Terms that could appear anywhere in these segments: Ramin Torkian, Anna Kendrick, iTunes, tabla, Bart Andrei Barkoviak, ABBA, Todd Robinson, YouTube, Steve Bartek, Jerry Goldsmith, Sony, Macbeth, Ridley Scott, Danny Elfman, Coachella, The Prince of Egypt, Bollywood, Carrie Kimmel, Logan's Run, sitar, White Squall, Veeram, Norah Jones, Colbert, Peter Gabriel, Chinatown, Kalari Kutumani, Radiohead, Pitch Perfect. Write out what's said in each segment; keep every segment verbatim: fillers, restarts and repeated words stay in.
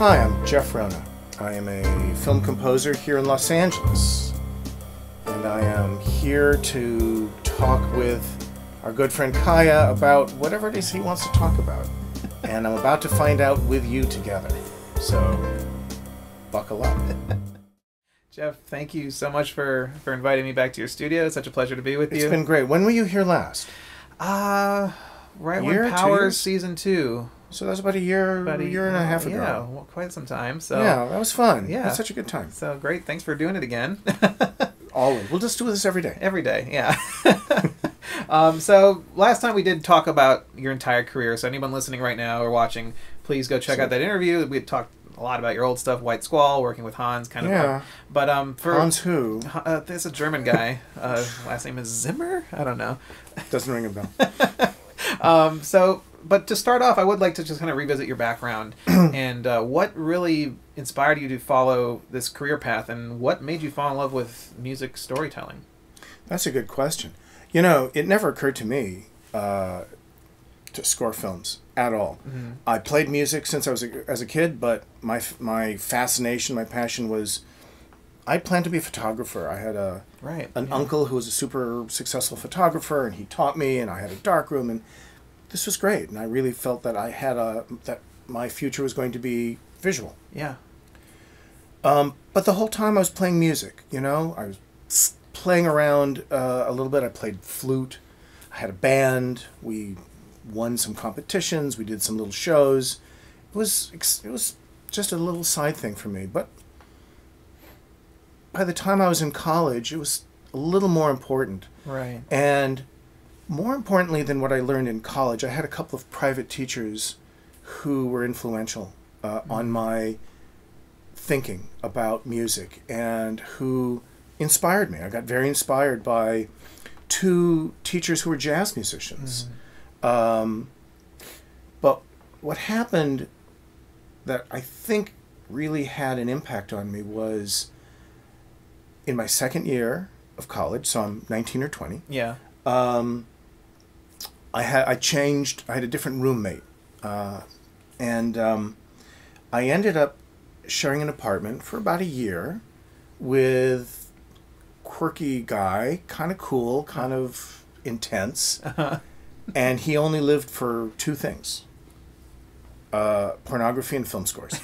Hi, I'm Jeff Rona. I am a film composer here in Los Angeles, and I am here to talk with our good friend Kaya about whatever it is he wants to talk about. And I'm about to find out with you together. So, buckle up. Jeff, thank you so much for, for inviting me back to your studio. It's such a pleasure to be with you. It's been great. When were you here last? Uh, right when Powers Season two. So that was about a year, about a year and a half ago. Yeah, well, quite some time. So yeah, that was fun. Yeah, that's such a good time. So great, thanks for doing it again. Always, we'll just do this every day. Every day, yeah. um, so last time we did talk about your entire career. So anyone listening right now or watching, please go check so, out that interview. We talked a lot about your old stuff, White Squall, working with Hans, kind of. Yeah. Like, but um, for Hans who? Uh, there's a German guy. Uh, last name is Zimmer. I don't know. Doesn't ring a bell. um, so. But to start off, I would like to just kind of revisit your background and uh, what really inspired you to follow this career path, and what made you fall in love with music storytelling? That's a good question. You know, it never occurred to me uh, to score films at all. Mm-hmm. I played music since I was a, as a kid, but my my fascination, my passion was I planned to be a photographer. I had a right, an yeah. uncle who was a super successful photographer, and he taught me, and I had a darkroom, and this was great, and I really felt that I had a that my future was going to be visual. Yeah. Um, but the whole time I was playing music, you know, I was playing around uh, a little bit. I played flute. I had a band. We won some competitions. We did some little shows. It was it was just a little side thing for me. But by the time I was in college, it was a little more important. Right. And more importantly than what I learned in college, I had a couple of private teachers who were influential uh, mm-hmm. on my thinking about music and who inspired me. I got very inspired by two teachers who were jazz musicians. Mm-hmm. Um, but what happened that I think really had an impact on me was in my second year of college, so I'm nineteen or twenty. Yeah. Um, I had I changed. I had a different roommate, uh, and um, I ended up sharing an apartment for about a year with quirky guy, kind of cool, kind of intense, uh-huh. and he only lived for two things: uh, pornography and film scores.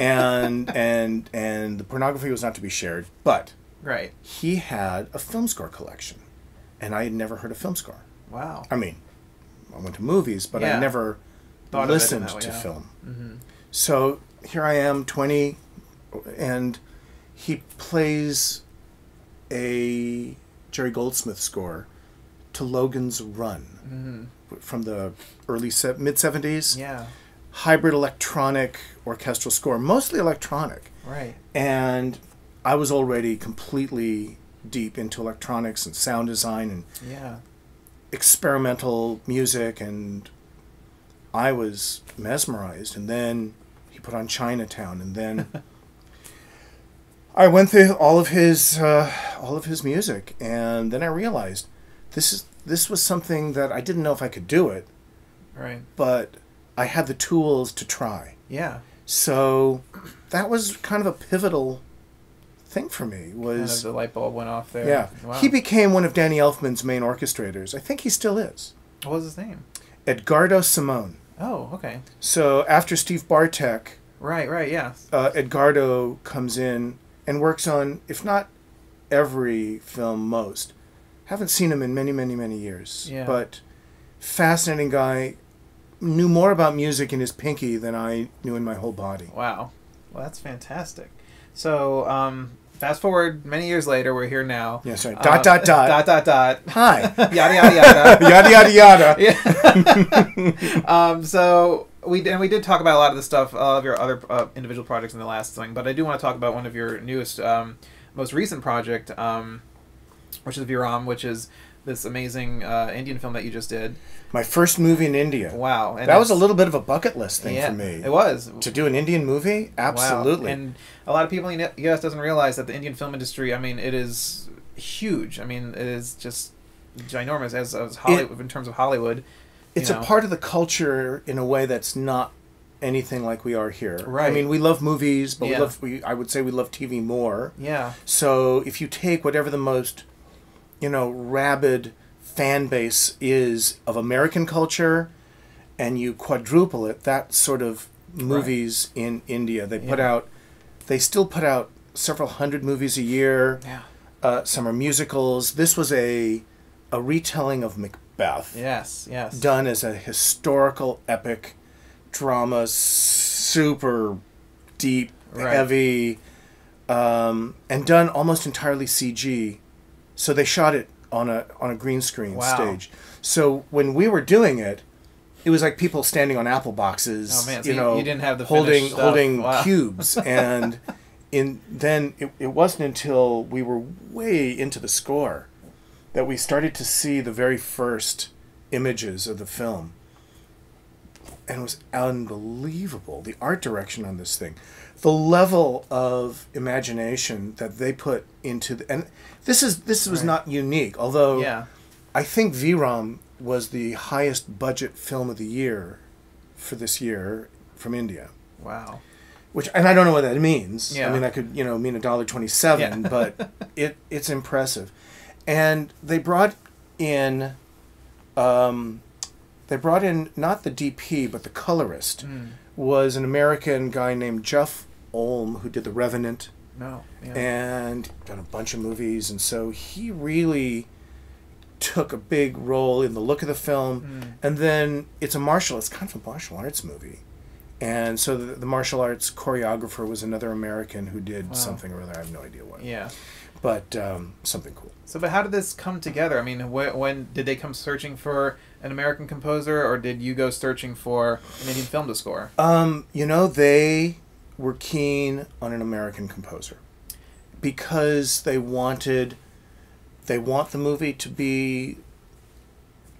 and and and the pornography was not to be shared, but right, he had a film score collection, and I had never heard a film score. Wow. I mean, I went to movies, but yeah. I never Thought listened way, to yeah. film. Mm-hmm. So here I am, twenty, and he plays a Jerry Goldsmith score to Logan's Run mm-hmm. from the early mid seventies. Yeah. Hybrid electronic orchestral score, mostly electronic. Right. And I was already completely deep into electronics and sound design and yeah. experimental music, and I was mesmerized. And then he put on Chinatown, and then I went through all of his uh, all of his music, and then I realized this is this was something that I didn't know if I could do it, right? But I had the tools to try. Yeah. So that was kind of a pivotal thing for me. Was kind of the light bulb went off there. Yeah. Wow. He became one of Danny Elfman's main orchestrators. I think he still is. What was his name? Edgardo Simone. Oh, okay. So after Steve Bartek, right, right, yeah. Uh, Edgardo comes in and works on, if not every film, most. Haven't seen him in many, many, many years. Yeah. But fascinating guy. Knew more about music in his pinky than I knew in my whole body. Wow. Well, that's fantastic. So, um, fast forward many years later, we're here now. Yes, right. Dot, um, dot, dot. Dot, dot, dot. Hi. Yada, yada, yada. Yada, yada, yada. Yeah. um, so, we, and we did talk about a lot of the stuff uh, of your other uh, individual projects in the last thing, but I do want to talk about one of your newest, um, most recent project, um, which is Veeram, which is this amazing uh, Indian film that you just did. My first movie in India. Wow. And that was a little bit of a bucket list thing yeah, for me. It was. To do an Indian movie? Absolutely. Wow. And a lot of people in the U S doesn't realize that the Indian film industry, I mean, it is huge. I mean, it is just ginormous as, as Hollywood, it, in terms of Hollywood. It's know. a part of the culture in a way that's not anything like we are here. Right. I mean, we love movies, but yeah. we love, we, I would say we love T V more. Yeah. So if you take whatever the most, you know, rabid fan base is of American culture and you quadruple it, that sort of movies right. in India. They yeah. put out, they still put out several hundred movies a year. Yeah. Uh, some are musicals. This was a a retelling of Macbeth. Yes, yes. Done as a historical epic drama, super deep, right. heavy, um, and done almost entirely C G. So they shot it on a on a green screen wow. stage. So when we were doing it, it was like people standing on apple boxes. Oh man, so you, you know, you didn't have the holding stuff. holding wow. cubes and. In, then it, it wasn't until we were way into the score that we started to see the very first images of the film. And it was unbelievable, the art direction on this thing. The level of imagination that they put into... The, and this is this was right. not unique, although yeah. I think Veeram was the highest budget film of the year for this year from India. Wow. Which, and I don't know what that means. Yeah. I mean, that could, you know, mean a dollar twenty-seven, yeah. but it it's impressive. And they brought in, um, they brought in not the D P, but the colorist mm. was an American guy named Jeff Ulm, who did The Revenant. No. Yeah. And done a bunch of movies. And so he really took a big role in the look of the film. Mm. And then it's a martial, it's kind of a martial arts movie. And so the, the martial arts choreographer was another American who did wow. something or other. I have no idea what. Yeah. But um, something cool. So, but how did this come together? I mean, wh when did they come searching for an American composer, or did you go searching for an Indian film to score? Um, you know, they were keen on an American composer because they wanted, they want the movie to be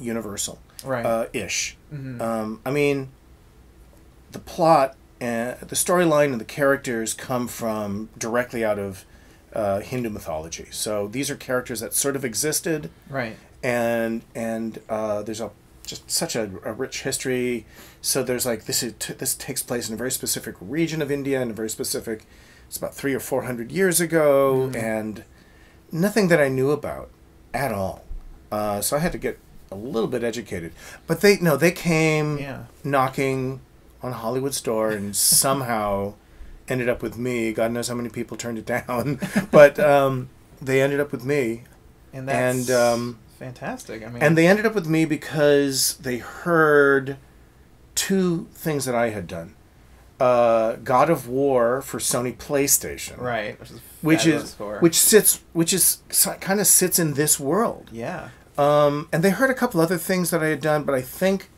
universal. Right. Uh, ish. Mm-hmm. um, I mean... The plot and the storyline and the characters come from directly out of uh, Hindu mythology. So these are characters that sort of existed, right? And and uh, there's a just such a, a rich history. So there's like this is t this takes place in a very specific region of India and a very specific. It's about three or four hundred years ago, mm-hmm. and nothing that I knew about at all. Uh, so I had to get a little bit educated. But they no, they came yeah. knocking on Hollywood's door and somehow ended up with me. God knows how many people turned it down, but um, they ended up with me. And that's and, um, fantastic. I mean, and they ended up with me because they heard two things that I had done: uh, God of War for Sony PlayStation, right, which is which is score. which sits which is kind of sits in this world. Yeah. Um, and they heard a couple other things that I had done, but I think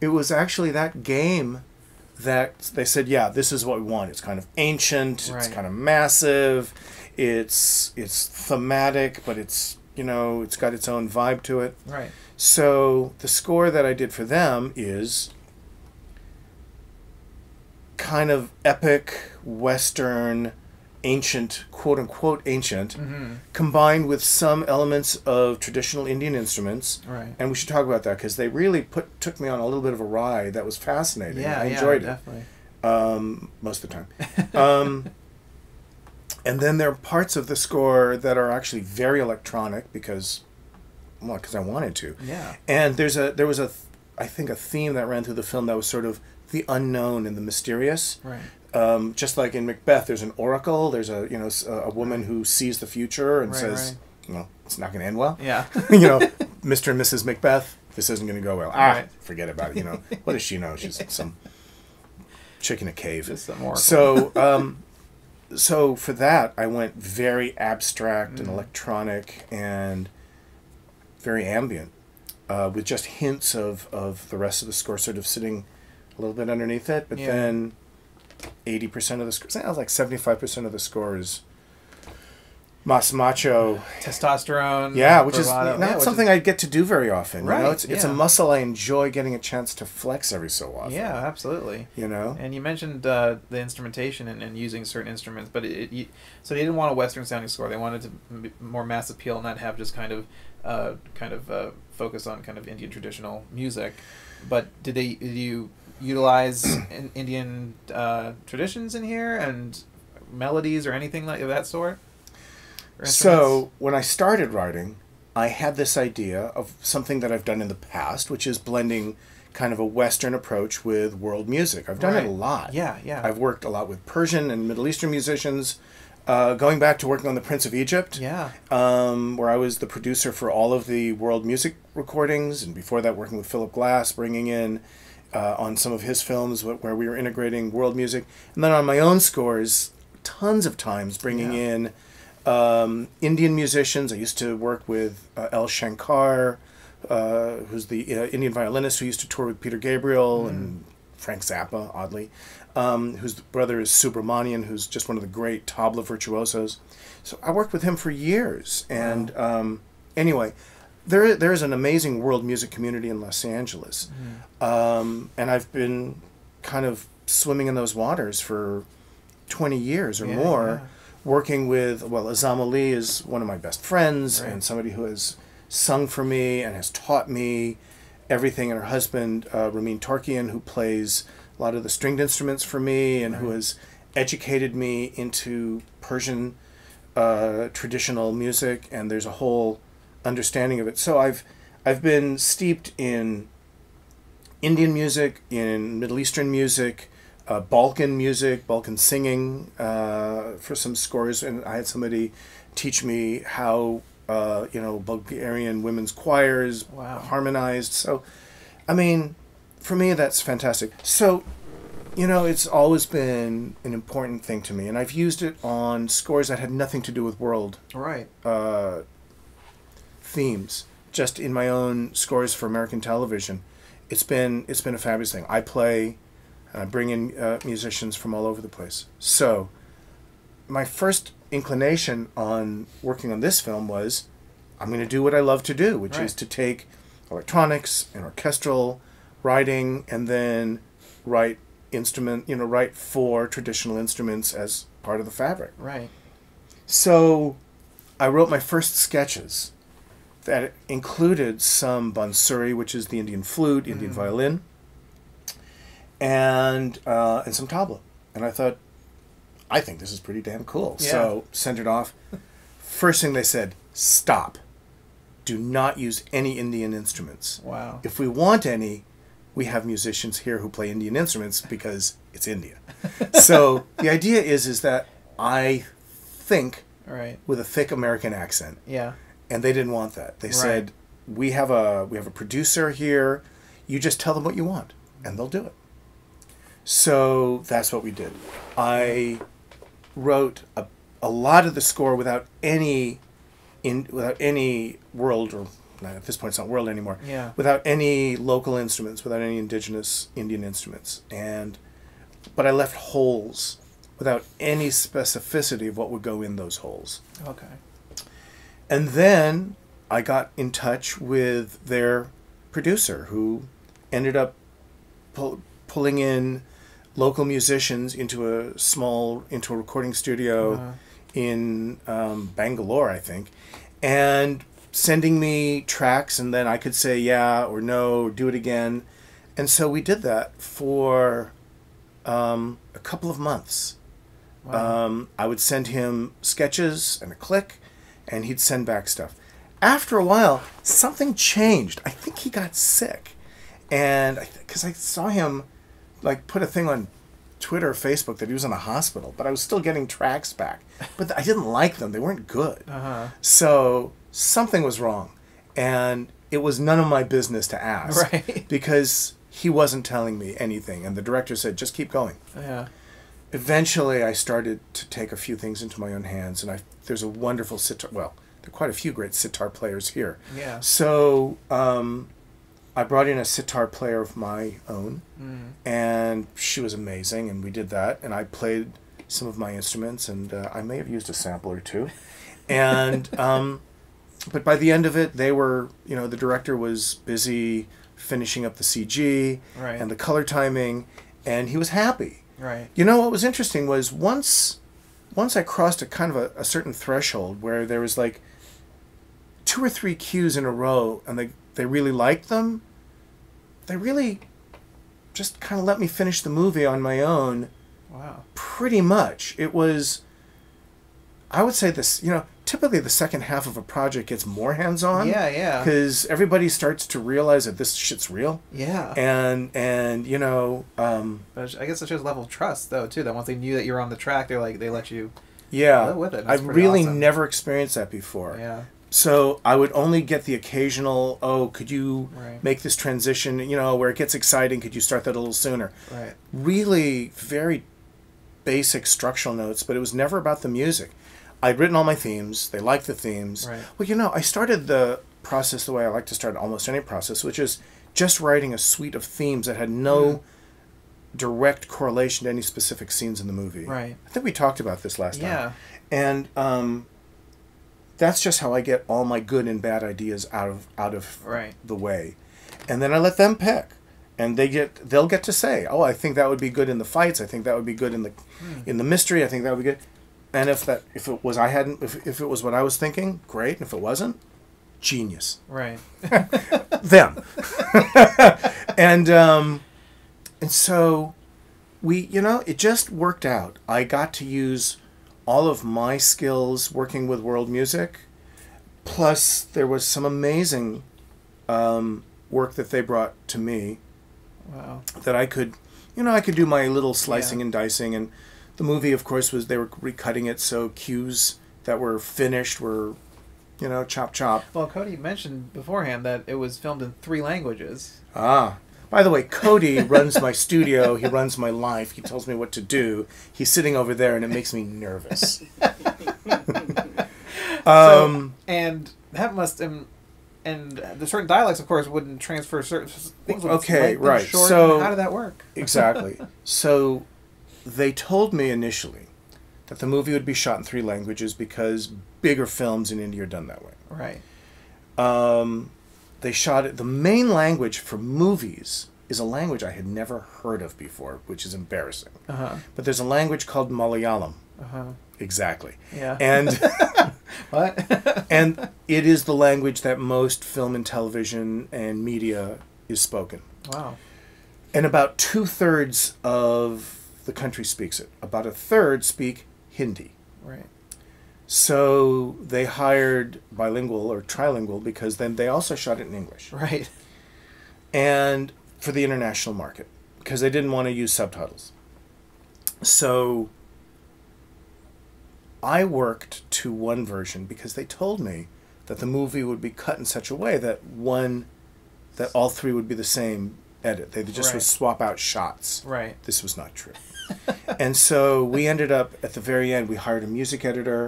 it was actually that game that they said, yeah, this is what we want. It's kind of ancient, right. it's kind of massive, it's it's thematic, but it's, you know, it's got its own vibe to it. Right. So the score that I did for them is kind of epic, Western, ancient, quote-unquote ancient, mm-hmm. combined with some elements of traditional Indian instruments. Right. And we should talk about that, because they really put took me on a little bit of a ride that was fascinating. Yeah, I enjoyed yeah, definitely. it. Um, most of the time. Um, and then there are parts of the score that are actually very electronic, because, well, because I wanted to. Yeah. And there's a there was, a, I think, a theme that ran through the film that was sort of the unknown and the mysterious. Right. Um, just like in Macbeth, there's an oracle. There's a you know a woman who sees the future and right, says, right. "You know, it's not going to end well." Yeah. you know, Mister and Missus Macbeth, this isn't going to go well. Ah, right. forget about it. You know, what does she know? She's some chick in a cave. Just some oracle. So, um, so for that, I went very abstract mm. and electronic and very ambient, uh, with just hints of of the rest of the score sort of sitting a little bit underneath it, but yeah. then. eighty percent of the score, sounds like seventy-five percent of the score is mas macho. Testosterone. Yeah, which bravado. is not yeah, which something is... I get to do very often. Right. You know? It's, yeah. it's a muscle I enjoy getting a chance to flex every so often. Yeah, absolutely. You know? And you mentioned uh, the instrumentation and, and using certain instruments, but it, it so they didn't want a Western sounding score. They wanted to more mass appeal and not have just kind of, uh, kind of uh, focus on kind of Indian traditional music. But did they, did you... utilize in Indian uh, traditions in here and melodies or anything like of that sort? So when I started writing, I had this idea of something that I've done in the past, which is blending kind of a Western approach with world music. I've done right. it a lot. Yeah, yeah. I've worked a lot with Persian and Middle Eastern musicians. Uh, going back to working on The Prince of Egypt, yeah, um, where I was the producer for all of the world music recordings, and before that working with Philip Glass, bringing in uh, on some of his films where we were integrating world music. And then on my own scores, tons of times bringing yeah. in um, Indian musicians. I used to work with uh, L. Shankar, uh, who's the uh, Indian violinist who used to tour with Peter Gabriel mm. and Frank Zappa, oddly. Um, whose brother is Subramanian, who's just one of the great tabla virtuosos. So I worked with him for years. And wow. um, anyway, there, there is an amazing world music community in Los Angeles. Mm. Um, and I've been kind of swimming in those waters for twenty years or yeah, more, yeah. working with, well, Azam Ali is one of my best friends right. and somebody who has sung for me and has taught me everything. And her husband, uh, Ramin Torkian, who plays a lot of the stringed instruments for me, and right. who has educated me into Persian uh, traditional music, and there's a whole understanding of it. So I've I've been steeped in Indian music, in Middle Eastern music, uh, Balkan music, Balkan singing uh, for some scores, and I had somebody teach me how uh, you know Bulgarian women's choirs wow. harmonized. So, I mean. For me, that's fantastic. So, you know, it's always been an important thing to me, and I've used it on scores that had nothing to do with world right. uh, themes. Just in my own scores for American television, it's been it's been a fabulous thing. I play, and I bring in uh, musicians from all over the place. So, my first inclination on working on this film was, I'm going to do what I love to do, which right. is to take electronics and orchestral writing and then write instrument, you know, write for traditional instruments as part of the fabric. Right. So I wrote my first sketches that included some Bansuri, which is the Indian flute, Indian mm. violin, and uh, and some tabla. And I thought, I think this is pretty damn cool. Yeah. So sent it off. First thing they said, stop. Do not use any Indian instruments. Wow. If we want any, we have musicians here who play Indian instruments because it's India. So the idea is is that I think right. with a thick American accent. Yeah. And they didn't want that. They right. said, we have a we have a producer here. You just tell them what you want and they'll do it. So that's what we did. I wrote a, a lot of the score without any in without any world or at this point it's not world anymore, yeah. without any local instruments, without any indigenous Indian instruments. And but I left holes without any specificity of what would go in those holes. Okay. And then I got in touch with their producer, who ended up pull, pulling in local musicians into a small, into a recording studio uh-huh. in um, Bangalore, I think. And sending me tracks, and then I could say yeah or no, or do it again. And so we did that for um, a couple of months. Wow. Um, I would send him sketches and a click, and he'd send back stuff. After a while, something changed. I think he got sick. And I th- 'cause I saw him like put a thing on Twitter or Facebook that he was in a hospital, but I was still getting tracks back. But th- I didn't like them. They weren't good. Uh-huh. So something was wrong, and it was none of my business to ask right. because he wasn't telling me anything, and the director said, just keep going. Yeah. Eventually, I started to take a few things into my own hands, and I there's a wonderful sitar, well, there are quite a few great sitar players here. Yeah. So um, I brought in a sitar player of my own, mm. and she was amazing, and we did that, and I played some of my instruments, and uh, I may have used a sample or two, and um, but by the end of it, they were, you know, the director was busy finishing up the C G right. and the color timing, and he was happy. Right. You know, what was interesting was once once I crossed a kind of a, a certain threshold where there was like two or three cues in a row, and they, they really liked them, they really just kind of let me finish the movie on my own. Wow. Pretty much. It was, I would say this, you know, typically the second half of a project gets more hands-on. Yeah, yeah. Because everybody starts to realize that this shit's real. Yeah. And, and you know... Um, but I guess it shows a level of trust, though, too, that once they knew that you were on the track, they like they let you yeah. live with it. That's pretty awesome. I really never experienced that before. Yeah. So I would only get the occasional, oh, could you right. make this transition, you know, where it gets exciting, could you start that a little sooner? Right. Really very basic structural notes, but it was never about the music. I'd written all my themes. They liked the themes. Right. Well, you know, I started the process the way I like to start almost any process, which is just writing a suite of themes that had no mm. direct correlation to any specific scenes in the movie. Right. I think we talked about this last yeah. time. And um, that's just how I get all my good and bad ideas out of out of right. the way, and then I let them pick. And they get, they'll get to say, oh, I think that would be good in the fights. I think that would be good in the, mm. in the mystery. I think that would be good. And if that, if it was, I hadn't, if, if it was what I was thinking, great. And if it wasn't, genius. Right. Them. and, um, and so we, you know, it just worked out. I got to use all of my skills working with world music. Plus there was some amazing, um, work that they brought to me. Wow. That I could, you know, I could do my little slicing yeah. and dicing. And the movie, of course, was they were recutting it, so cues that were finished were, you know, chop chop. Well, Cody mentioned beforehand that it was filmed in three languages. Ah. By the way, Cody runs my studio. He runs my life. He tells me what to do. He's sitting over there, and it makes me nervous. um, so, and that must... Um, And the certain dialects, of course, wouldn't transfer certain things. Okay, right. Short. So how did that work? Exactly. So they told me initially that the movie would be shot in three languages because bigger films in India are done that way. Right. Um, they shot it. The main language for movies is a language I had never heard of before, which is embarrassing. Uh-huh. But there's a language called Malayalam. Uh-huh. Exactly. Yeah. And what? And it is the language that most film and television and media is spoken. Wow. And about two-thirds of the country speaks it. About a third speak Hindi. Right. So they hired bilingual or trilingual because then they also shot it in English. Right. And for the international market because they didn't want to use subtitles. So... I worked to one version because they told me that the movie would be cut in such a way that one, that all three would be the same edit. They just right. would swap out shots. Right. This was not true. And so we ended up, at the very end, we hired a music editor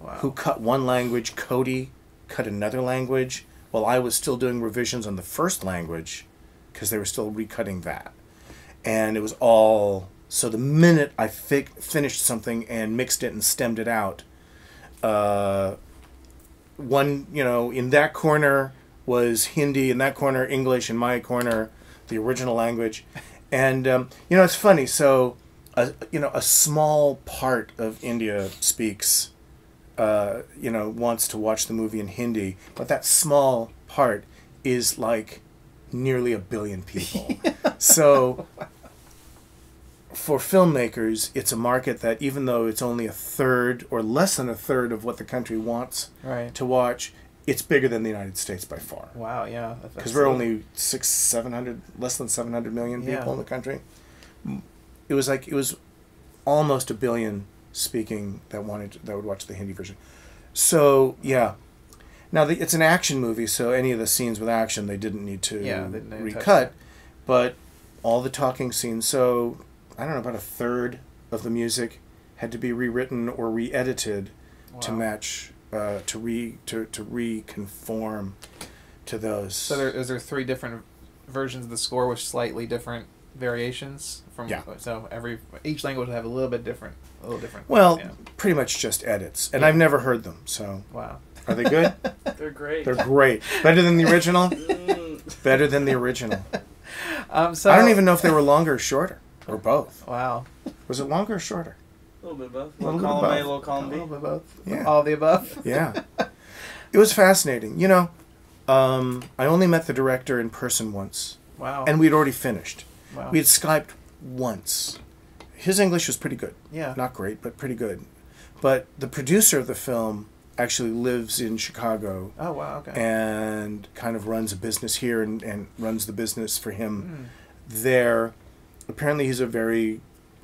wow. who cut one language. Cody cut another language while I was still doing revisions on the first language because they were still recutting that. And it was all... So the minute I fi finished something and mixed it and stemmed it out, uh, one, you know, in that corner was Hindi, in that corner English, in my corner the original language. And, um, you know, it's funny. So, a, you know, a small part of India speaks, uh, you know, wants to watch the movie in Hindi. But that small part is like nearly a billion people. So... For filmmakers, it's a market that even though it's only a third or less than a third of what the country wants right. to watch, it's bigger than the United States by far. Wow, yeah. Because we're only six, seven hundred, less than seven hundred million people yeah. in the country. It was like it was almost a billion speaking that wanted that would watch the Hindi version. So yeah, now the, it's an action movie, so any of the scenes with action they didn't need to yeah, they didn't recut, but all the talking scenes so. I don't know, about a third of the music had to be rewritten or re-edited wow. to match, uh, to re to to reconform to those. So there is there three different versions of the score with slightly different variations from. Yeah. So every each language will have a little bit different, a little different. Well, yeah. pretty much just edits, and yeah. I've never heard them. So wow, are they good? They're great. They're great. Better than the original. Better than the original. Um, so I don't even know if they were longer or shorter. Or both. Wow. Was it longer or shorter? A little bit of both. A little, little column A, a little column B. A little bit both. Yeah. All of the above. Yeah. It was fascinating. You know, um, I only met the director in person once. Wow. And we'd already finished. Wow. We had Skyped once. His English was pretty good. Yeah. Not great, but pretty good. But the producer of the film actually lives in Chicago. Oh, wow, okay. And kind of runs a business here and, and runs the business for him mm. there. Apparently he's a very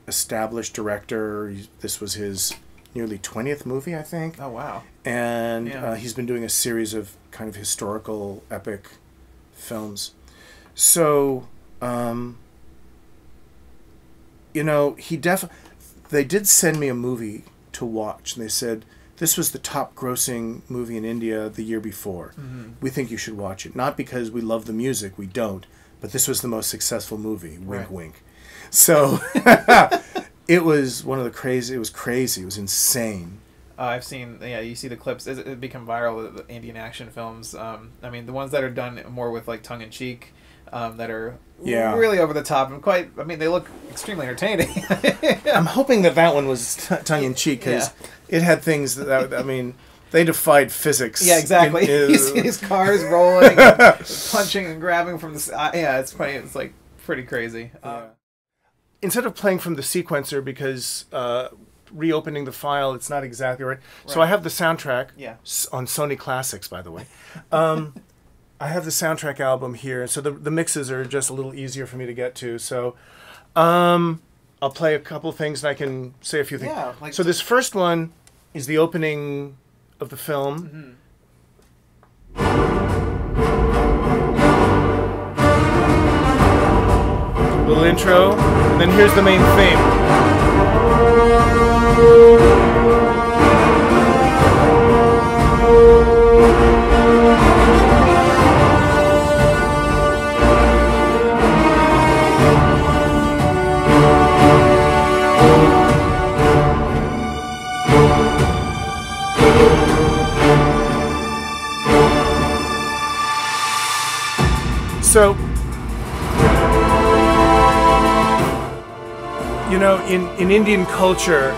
established director. He, this was his nearly twentieth movie, I think. Oh, wow. And yeah. uh, he's been doing a series of kind of historical epic films. So, um, you know, he def- they did send me a movie to watch, and they said, this was the top-grossing movie in India the year before. Mm-hmm. We think you should watch it. Not because we love the music, we don't, but this was the most successful movie. Wink, right. wink. So it was one of the crazy. It was crazy. It was insane. Uh, I've seen. Yeah, you see the clips. It's, it become viral. The Indian action films. Um, I mean, the ones that are done more with like tongue in cheek, um, that are yeah. really over the top and quite. I mean, they look extremely entertaining. I'm hoping that that one was t tongue in cheek because yeah. it had things that I mean. They defied physics. Yeah, exactly. You see these cars rolling, and punching and grabbing from the side. Yeah, it's funny. It's like pretty crazy. Yeah. Um, Instead of playing from the sequencer because uh, reopening the file, it's not exactly right. right. So I have the soundtrack yeah. on Sony Classics, by the way. Um, I have the soundtrack album here, so the the mixes are just a little easier for me to get to. So um, I'll play a couple of things, and I can say a few things. Yeah, like so this first one is the opening of the film. Mm-hmm. Little intro, and then here's the main theme. So, you know, in, in Indian culture,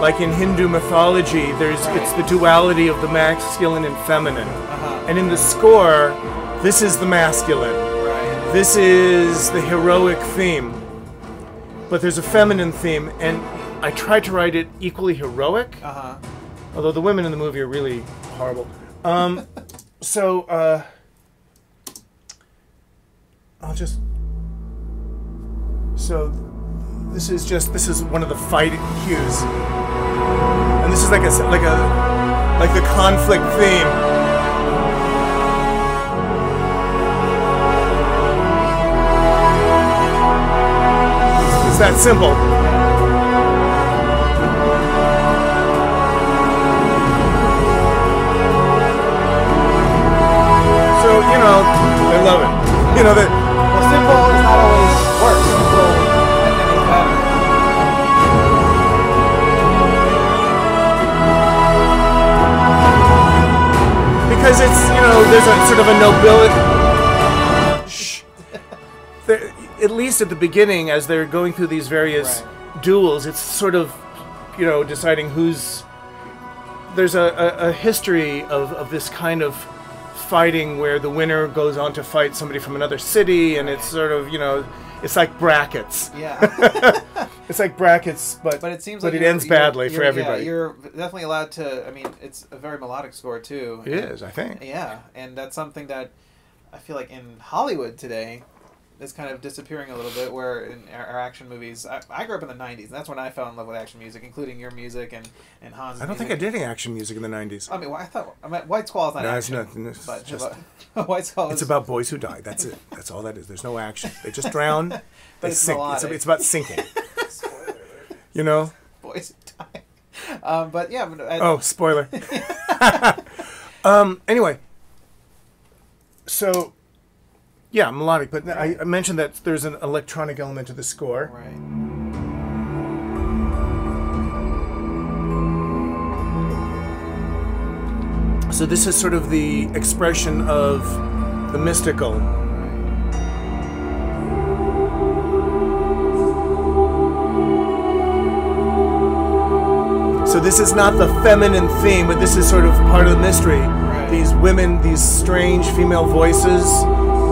like in Hindu mythology, there's right. it's the duality of the masculine and feminine. Uh-huh. And in the score, this is the masculine. Right. This is the heroic theme. But there's a feminine theme, and I tried to write it equally heroic. Uh-huh. Although the women in the movie are really horrible. Um, so, uh... I'll just. So, this is just this is one of the fight cues, and this is like a like a like the conflict theme. It's that simple. So you know, I love it. You know that. Simple is not always worse. Simple and then it's better. Because it's, you know, there's a sort of a nobility. Shh. There, at least at the beginning, as they're going through these various right. duels, it's sort of, you know, deciding who's. There's a, a, a history of, of this kind of fighting where the winner goes on to fight somebody from another city, and it's sort of, you know, it's like brackets. Yeah. It's like brackets, but but it seems but like it ends badly for everybody. Yeah, you're definitely allowed to. I mean, it's a very melodic score too. It is, I think. Yeah, and that's something that I feel like in Hollywood today is kind of disappearing a little bit. Where in our, our action movies, I, I grew up in the nineties, and that's when I fell in love with action music, including your music and and Hans. I don't music. think I did any action music in the nineties. I mean, well, I thought I mean, White Squall is not no, action. It's not, it's but just, about, White Squall. Is, it's about boys who die. That's it. That's all that is. There's no action. They just drown. But they it's sink. It's, it's about sinking. You know. Boys who die. Um, but yeah. I, oh, spoiler. um. Anyway. So. Yeah, melodic, but I, I mentioned that there's an electronic element to the score. Right. So this is sort of the expression of the mystical. Right. So this is not the feminine theme, but this is sort of part of the mystery. Right. these women, these strange female voices,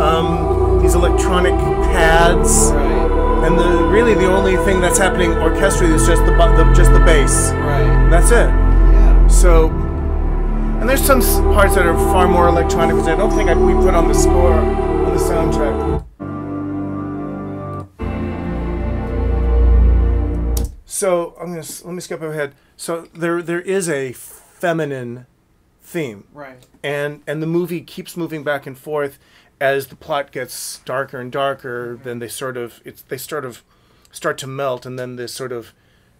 um, these electronic pads, right. and the really the only thing that's happening orchestrally is just the, the just the bass. Right. That's it. Yeah. So, and there's some parts that are far more electronic, which I don't think I, we put on the score on the soundtrack. So I'm gonna let me skip ahead. So there there is a feminine theme, right? And and the movie keeps moving back and forth as the plot gets darker and darker. Okay. Then they sort of it's they sort of start to melt, and then this sort of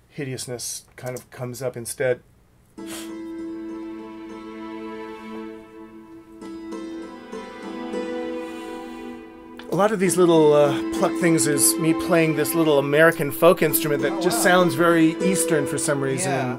hideousness kind of comes up instead. A lot of these little uh, pluck things is me playing this little American folk instrument that oh, just wow. sounds very Eastern for some reason. Yeah.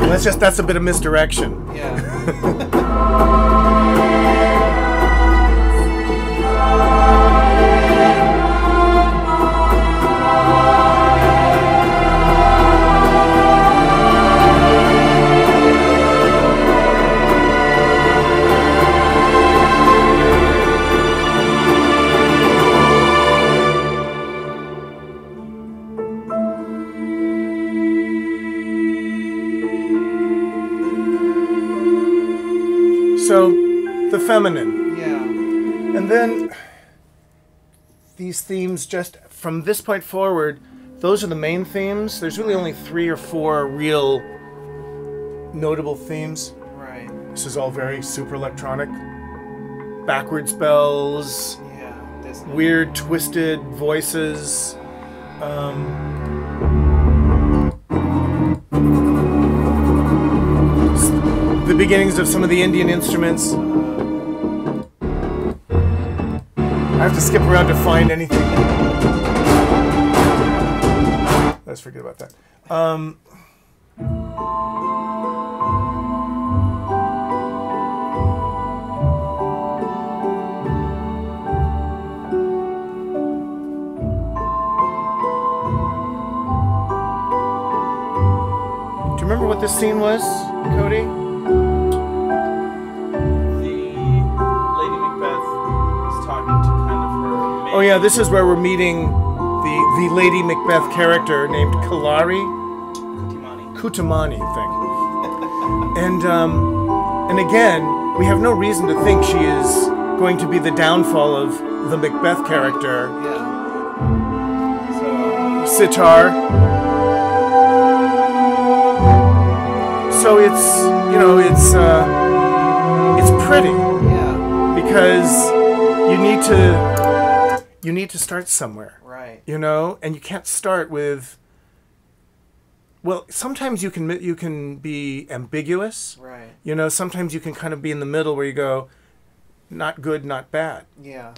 That's just that's a bit of misdirection. Yeah. So the feminine. Yeah. And then these themes just from this point forward, those are the main themes. There's really only three or four real notable themes. Right. This is all very super electronic. Backwards bells. Yeah. There's no weird twisted voices. Um the beginnings of some of the Indian instruments. I have to skip around to find anything. Let's forget about that. Um, do you remember what this scene was, Cody? Oh yeah, this is where we're meeting the the Lady Macbeth character named Kalari. Kutumani. Kutumani, thank you. And um, and again, we have no reason to think she is going to be the downfall of the Macbeth character. Yeah. So. Sitar. So it's you know it's uh, it's pretty. Yeah. Because you need to. You need to start somewhere, right? You know, and you can't start with. Well, sometimes you can you can be ambiguous, right? You know, sometimes you can kind of be in the middle where you go, not good, not bad. Yeah.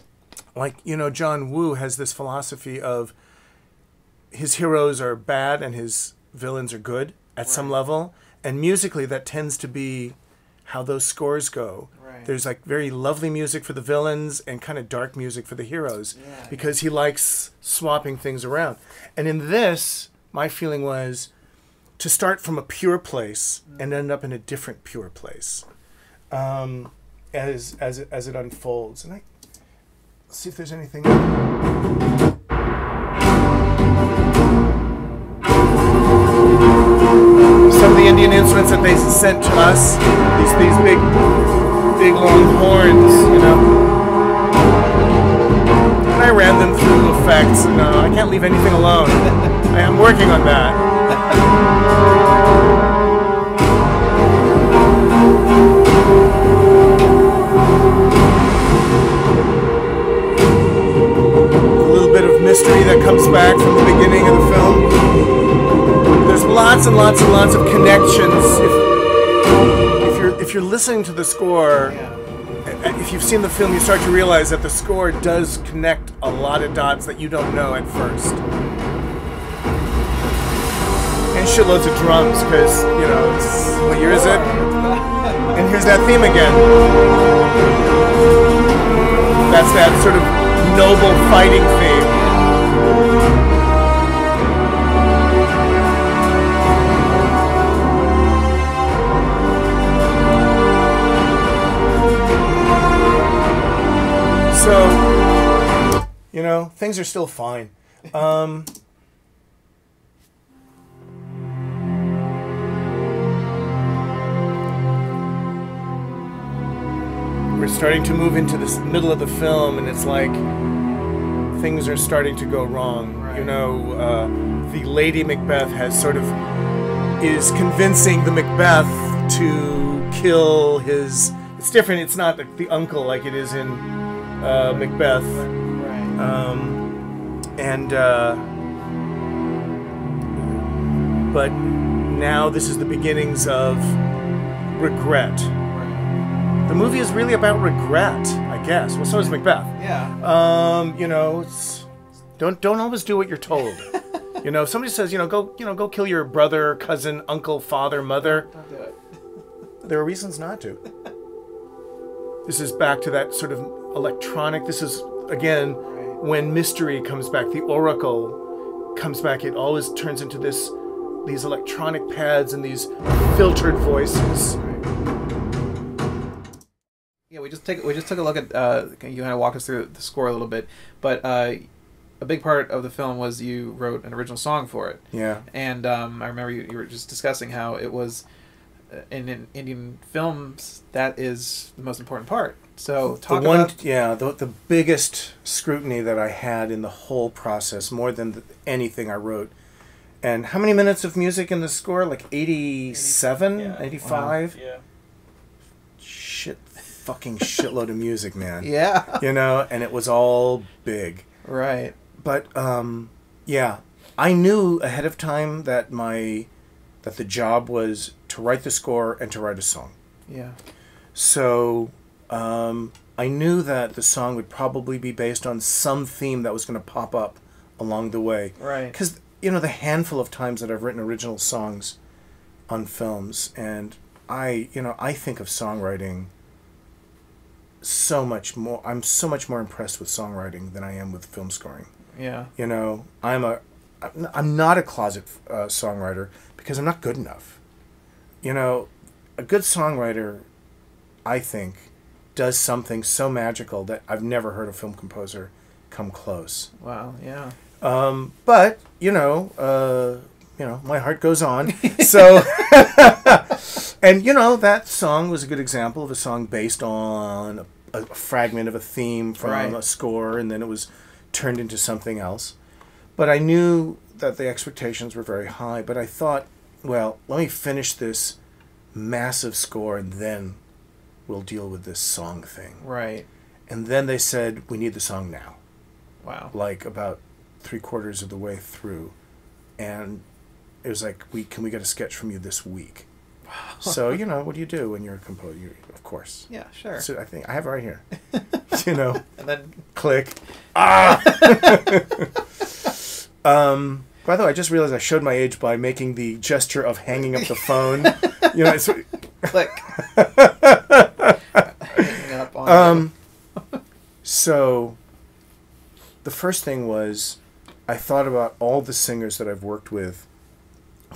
Like you know, John Woo has this philosophy of. His heroes are bad and his villains are good at right. some level, and musically that tends to be how those scores go. Right. There's like very lovely music for the villains and kind of dark music for the heroes yeah, because yeah. he likes swapping things around. And in this, my feeling was to start from a pure place mm. and end up in a different pure place um, as, as, as it unfolds. And I, let's see if there's anything. Some of the Indian instruments that they sent to us, these, these big, big long horns, you know. And I ran them through effects, and uh, I can't leave anything alone. I am working on that. A little bit of mystery that comes back from the beginning of the film. There's lots and lots and lots of connections. If, if you're if you're listening to the score, yeah. if you've seen the film, you start to realize that the score does connect a lot of dots that you don't know at first. And shitloads of drums, because, you know, it's, what year is it? And here's that theme again. That's that sort of noble fighting theme. So, you know, things are still fine. Um, we're starting to move into this middle of the film, and it's like things are starting to go wrong. Right. You know, uh, the Lady Macbeth has sort of is convincing the Macbeth to kill his. It's different. It's not the, the uncle like it is in. Uh, Macbeth, right. um, and uh, but now this is the beginnings of regret. Right. The movie is really about regret, I guess. Well, so is Macbeth. Yeah. Um, you know, it's, don't don't always do what you're told. You know, if somebody says, you know, go, you know, go kill your brother, cousin, uncle, father, mother. Don't do it. There are reasons not to. This is back to that sort of. Electronic. This is again when mystery comes back. The oracle comes back. It always turns into this, these electronic pads and these filtered voices. Yeah, we just take we just took a look at. Uh, you kind of walk us through the score a little bit, but uh, a big part of the film was you wrote an original song for it. Yeah, and um, I remember you, you were just discussing how it was in, in Indian films that is the most important part. So talk the one, about yeah the, the biggest scrutiny that I had in the whole process, more than the, anything I wrote. And how many minutes of music in the score? Like eighty-seven, yeah. eighty-five. Wow. Yeah. Shit, fucking shitload of music, man. Yeah. You know, and it was all big. Right. But um, yeah, I knew ahead of time that my that the job was to write the score and to write a song. Yeah. So. Um, I knew that the song would probably be based on some theme that was going to pop up along the way. Right. Because, you know, the handful of times that I've written original songs on films, and I, you know, I think of songwriting so much more. I'm so much more impressed with songwriting than I am with film scoring. Yeah. You know, I'm a, I'm not a closet uh, songwriter because I'm not good enough. You know, a good songwriter, I think... does something so magical that I've never heard a film composer come close. Wow, yeah. Um, but, you know, uh, you know, my heart goes on. So, and, you know, that song was a good example of a song based on a, a fragment of a theme from right. a score, and then it was turned into something else. But I knew that the expectations were very high, but I thought, well, let me finish this massive score and then... we'll deal with this song thing. Right. And then they said, we need the song now. Wow. Like about three quarters of the way through. And it was like, we can we get a sketch from you this week? Wow. So, you know, what do you do when you're a composer? Of course. Yeah, sure. So I think I have it right here. You know. And then click. Ah! um, by the way, I just realized I showed my age by making the gesture of hanging up the phone. You know, it's... click. um, so the first thing was I thought about all the singers that I've worked with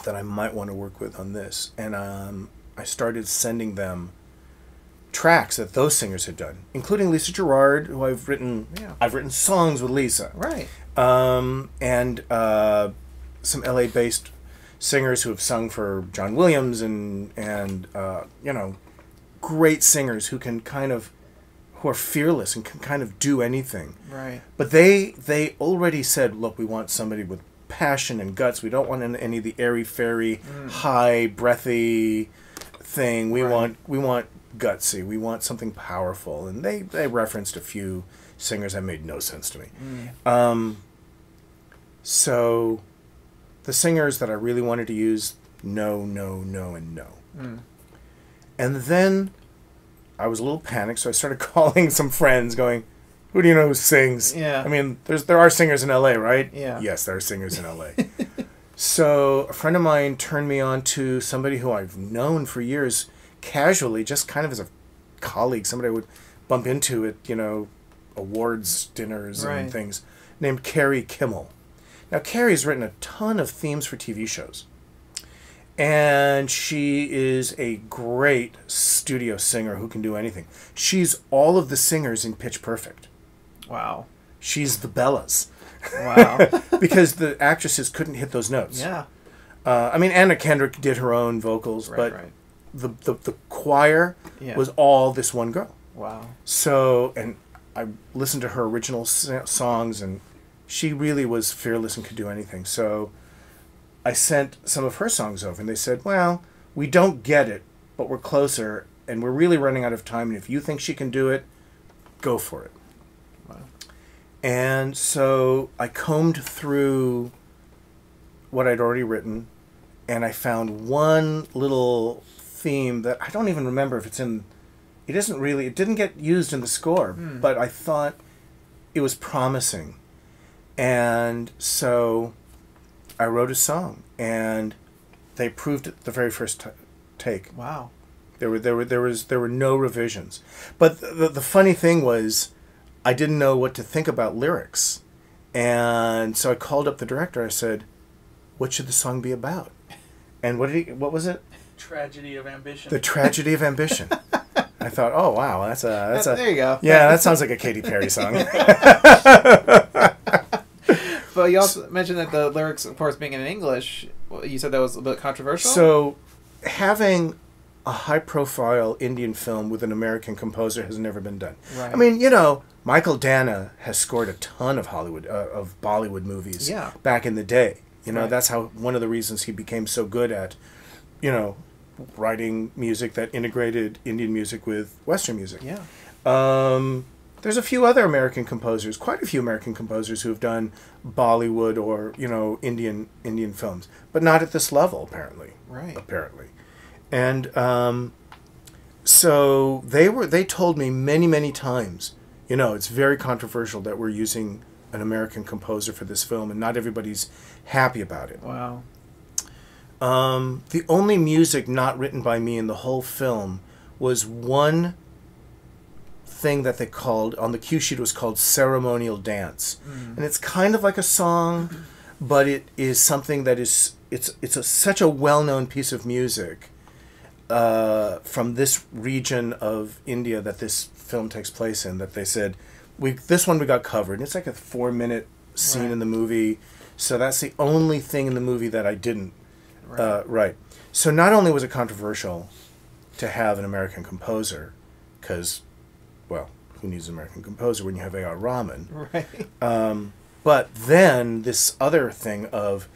that I might want to work with on this, and um, I started sending them tracks that those singers had done, including Lisa Gerrard, who I've written yeah. I've written songs with Lisa, right, um, and uh, some L A based singers who have sung for John Williams and and uh, you know, great singers who can kind of who are fearless and can kind of do anything. Right. But they they already said, look, we want somebody with passion and guts. We don't want any of the airy-fairy, mm. high, breathy thing. We right. want we want gutsy. We want something powerful. And they they referenced a few singers that made no sense to me. Mm. Um, so the singers that I really wanted to use, no, no, no, and no. Mm. And then I was a little panicked, so I started calling some friends, going, "Who do you know who sings?" Yeah. I mean, there's there are singers in L A, right? Yeah. Yes, there are singers in L A. So a friend of mine turned me on to somebody who I've known for years, casually, just kind of as a colleague, somebody I would bump into at, you know, awards dinners right. and things, named Carrie Kimmel. Now, Carrie's written a ton of themes for T V shows. And she is a great studio singer who can do anything. She's all of the singers in Pitch Perfect. Wow. She's the Bellas. Wow. Because the actresses couldn't hit those notes. Yeah. Uh, I mean, Anna Kendrick did her own vocals, right, but right. The, the, the choir yeah. was all this one girl. Wow. So, and I listened to her original songs, and she really was fearless and could do anything. So I sent some of her songs over, and they said, well, we don't get it, but we're closer, and we're really running out of time, and if you think she can do it, go for it. Wow. And so I combed through what I'd already written, and I found one little theme that I don't even remember if it's in... It isn't really... It didn't get used in the score, hmm. but I thought it was promising. And so... I wrote a song, and they proved it the very first t take. Wow! There were there were there was there were no revisions. But the, the the funny thing was, I didn't know what to think about lyrics, and so I called up the director. I said, "What should the song be about?" And what did he? What was it? Tragedy of ambition. The tragedy of ambition. I thought, oh wow, that's a that's that, a. There you go. Yeah, that sounds like a Katy Perry song. But you also mentioned that the lyrics, of course, being in English, you said that was a bit controversial? So, having a high-profile Indian film with an American composer has never been done. Right. I mean, you know, Michael Dana has scored a ton of Hollywood, uh, of Bollywood movies yeah. back in the day. You know, right. that's how one of the reasons he became so good at, you know, writing music that integrated Indian music with Western music. Yeah. Um... There's a few other American composers, quite a few American composers who have done Bollywood or, you know, Indian Indian films, but not at this level, apparently. Right. Apparently. And um, so they were. They told me many, many times, you know, it's very controversial that we're using an American composer for this film, and not everybody's happy about it. Wow. Um, the only music not written by me in the whole film was one... thing that they called on the cue sheet was called ceremonial dance, mm. and it's kind of like a song, but it is something that is it's it's a, such a well-known piece of music uh, from this region of India that this film takes place in. That they said, we this one we got covered. And it's like a four-minute scene right. in the movie, so that's the only thing in the movie that I didn't right. Uh, write. So not only was it controversial to have an American composer, because well, who needs an American composer when you have A R Rahman? Right. Um, but then this other thing of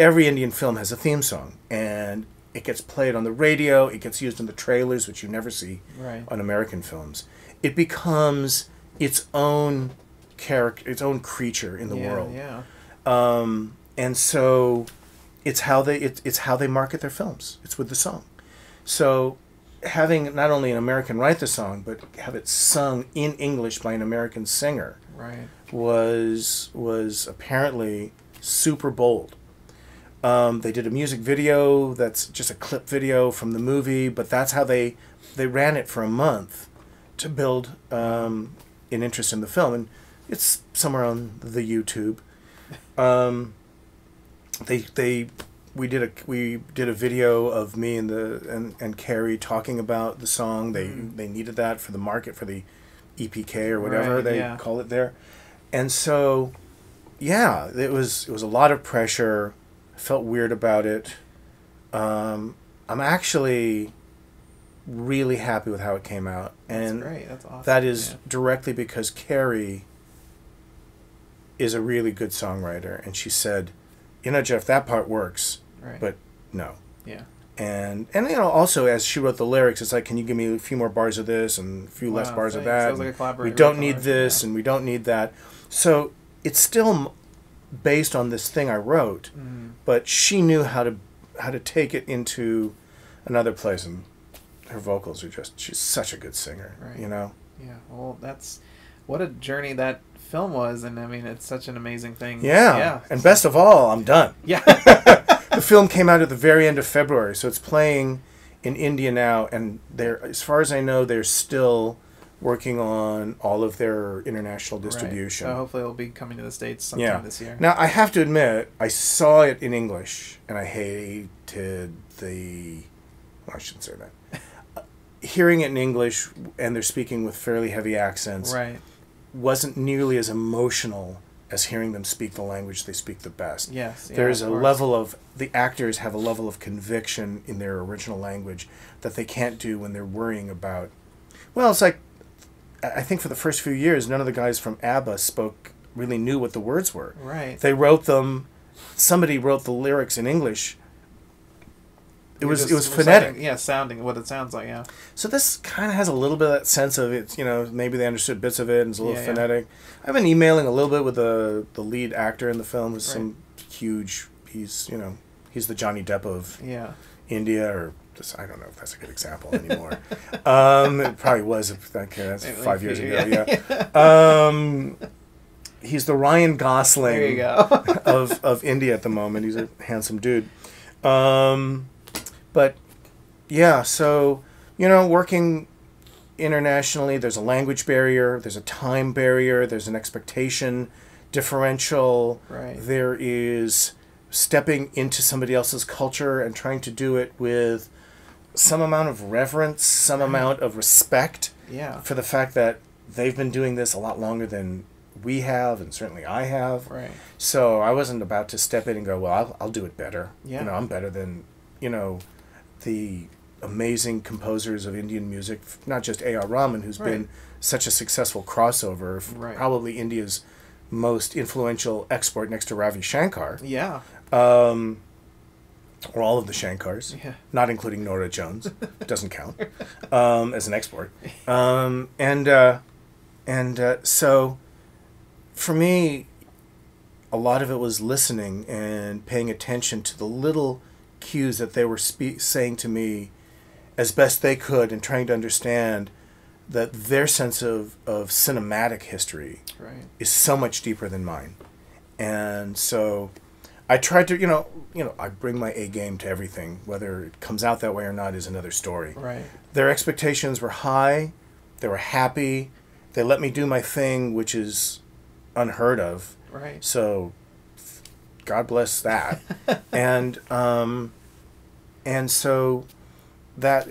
every Indian film has a theme song, and it gets played on the radio, it gets used in the trailers, which you never see right. on American films. It becomes its own character, its own creature in the yeah, world. Yeah. Um, and so it's how they it, it's how they market their films. It's with the song. So. Having not only an American write the song, but have it sung in English by an American singer right. was was apparently super bold. Um, they did a music video that's just a clip video from the movie, but that's how they, they ran it for a month to build um, an interest in the film. And it's somewhere on the YouTube. Um, they... they We did a we did a video of me and the and, and Carrie talking about the song. They mm. they needed that for the market for the E P K or whatever right, they yeah. call it there, and so yeah, it was it was a lot of pressure. I felt weird about it. Um, I'm actually really happy with how it came out, and that's great. That's awesome. That is yeah. directly because Carrie is a really good songwriter, and she said, you know, Jeff, that part works. Right. But no. Yeah. And and you know, also as she wrote the lyrics, it's like, can you give me a few more bars of this and a few wow, less bars of that? Sounds like a collaborative. We don't need this yeah. and we don't need that. So it's still based on this thing I wrote, mm. but she knew how to how to take it into another place, and her vocals are just, she's such a good singer, right. you know? Yeah, well, that's, what a journey that film was, and I mean, it's such an amazing thing. Yeah, yeah. And best of all, I'm done. Yeah. The film came out at the very end of February, so it's playing in India now, and they're, as far as I know, they're still working on all of their international distribution. Right. So hopefully it'll be coming to the States sometime yeah. this year. Now, I have to admit, I saw it in English, and I hated the... Well, I shouldn't say that. Uh, hearing it in English, and they're speaking with fairly heavy accents, right. wasn't nearly as emotional as hearing them speak the language they speak the best. Yes, yeah, There's a course. level of... The actors have a level of conviction in their original language that they can't do when they're worrying about... Well, it's like... I think for the first few years, none of the guys from ABBA spoke, really knew what the words were. Right. They wrote them, somebody wrote the lyrics in English. It You're was it was phonetic. Sounding, yeah, sounding what it sounds like, yeah. So this kind of has a little bit of that sense of it's, you know, maybe they understood bits of it and it's a little yeah, phonetic. Yeah. I've been emailing a little bit with the, the lead actor in the film who's right. some huge, he's, you know, he's the Johnny Depp of yeah. India or... Just, I don't know if that's a good example anymore. um, it probably was. Okay, that's five years ago. Yeah. yeah. Um, he's the Ryan Gosling there you go. of of India at the moment. He's a handsome dude. Um, but yeah, so you know, working internationally, there's a language barrier, there's a time barrier, there's an expectation differential. Right. There is stepping into somebody else's culture and trying to do it with some amount of reverence, some mm. amount of respect yeah. for the fact that they've been doing this a lot longer than we have, and certainly I have. Right. So I wasn't about to step in and go, well, I'll, I'll do it better. Yeah. You know, I'm better than, you know, the amazing composers of Indian music, not just A R Rahman, who's right. been such a successful crossover, right. probably India's most influential export next to Ravi Shankar. Yeah. Um... Or all of the Shankars, yeah. not including Norah Jones, doesn't count um, as an export. Um, and uh, and uh, so, for me, a lot of it was listening and paying attention to the little cues that they were spe saying to me, as best they could, and trying to understand that their sense of of cinematic history right. is so much deeper than mine, and so. I tried to, you know, you know, I bring my A game to everything. Whether it comes out that way or not is another story. Right. Their expectations were high. They were happy. They let me do my thing, which is unheard of. Right. So, God bless that. and um, and so that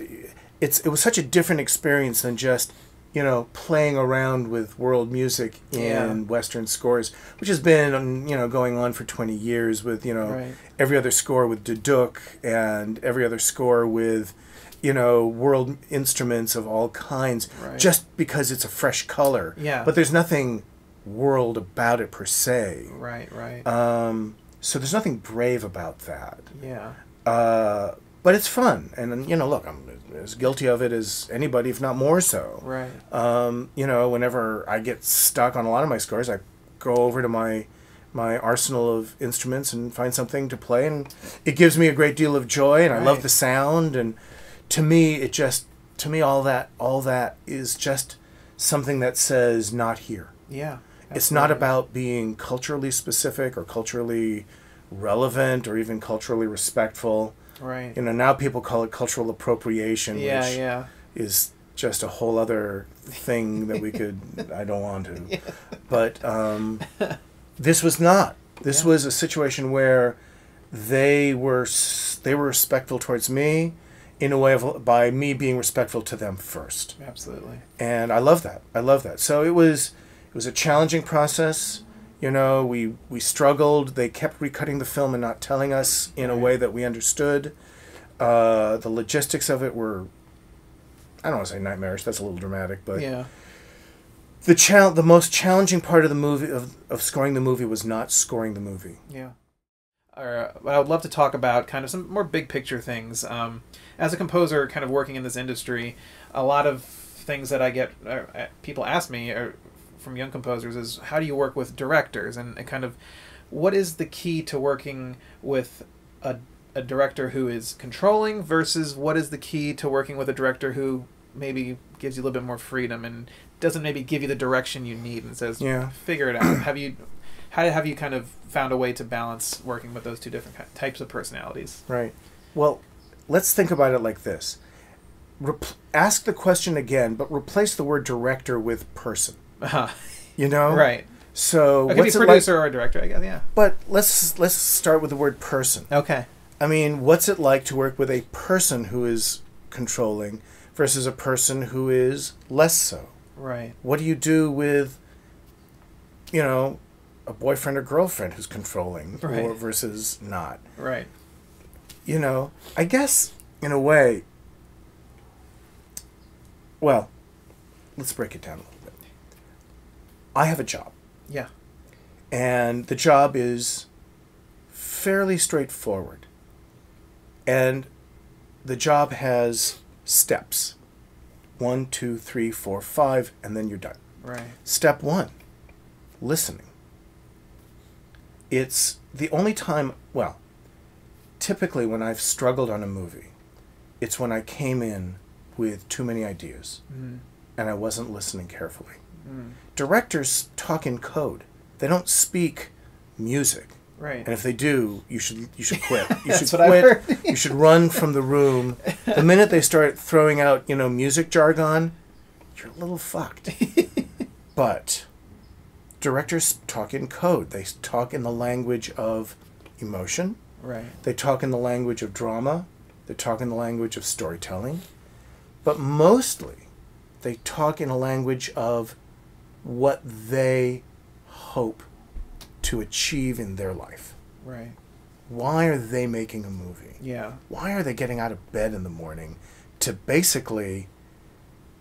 it's it was such a different experience than just, you know, playing around with world music and yeah. Western scores, which has been, you know, going on for twenty years with, you know, right. every other score with duduk and every other score with, you know, world instruments of all kinds, right. just because it's a fresh color. Yeah. But there's nothing world about it per se. Right, right. Um, so there's nothing brave about that. Yeah. Uh, but it's fun, and, you know, look, I'm as guilty of it as anybody, if not more so. Right. Um, you know, whenever I get stuck on a lot of my scores, I go over to my my arsenal of instruments and find something to play, and it gives me a great deal of joy, and right. I love the sound, and to me, it just, to me, all that, all that is just something that says, not here. Yeah. Absolutely. It's not about being culturally specific or culturally relevant or even culturally respectful. Right. You know, now people call it cultural appropriation, yeah, which yeah. is just a whole other thing that we could, I don't want to. Yeah. But um, this was not. This yeah. was a situation where they were they were respectful towards me in a way of, by me being respectful to them first. Absolutely. And I love that. I love that. So it was it was a challenging process. You know, we, we struggled. They kept recutting the film and not telling us in right. a way that we understood. Uh, the logistics of it were, I don't want to say nightmarish. That's a little dramatic, but yeah. the chal the most challenging part of the movie of of scoring the movie was not scoring the movie. Yeah. Uh, I would love to talk about kind of some more big picture things. Um, as a composer, kind of working in this industry, a lot of things that I get uh, people ask me are. From young composers is how do you work with directors and, and kind of what is the key to working with a a director who is controlling versus what is the key to working with a director who maybe gives you a little bit more freedom and doesn't maybe give you the direction you need and says, yeah, figure it out. Have you, how have you kind of found a way to balance working with those two different types of personalities? Right. Well, let's think about it like this. Rep ask the question again, but replace the word director with person. Uh-huh. You know? Right. So it could be producer or director, I guess, yeah. But let's let's start with the word person. Okay. I mean, what's it like to work with a person who is controlling versus a person who is less so? Right. What do you do with, you know, a boyfriend or girlfriend who's controlling right. or versus not? Right. You know, I guess in a way, well, let's break it down a little bit. I have a job. Yeah. And the job is fairly straightforward. And the job has steps. One, two, three, four, five, and then you're done. Right. Step one, listening. It's the only time, well, typically when I've struggled on a movie, it's when I came in with too many ideas mm. and I wasn't listening carefully. Mm. Directors talk in code. They don't speak music. Right. And if they do, you should you should quit. You should quit. You should run from the room. The minute they start throwing out, you know, music jargon, you're a little fucked. But directors talk in code. They talk in the language of emotion. Right. They talk in the language of drama. They talk in the language of storytelling. But mostly they talk in a language of what they hope to achieve in their life. Right. Why are they making a movie? Yeah. Why are they getting out of bed in the morning to basically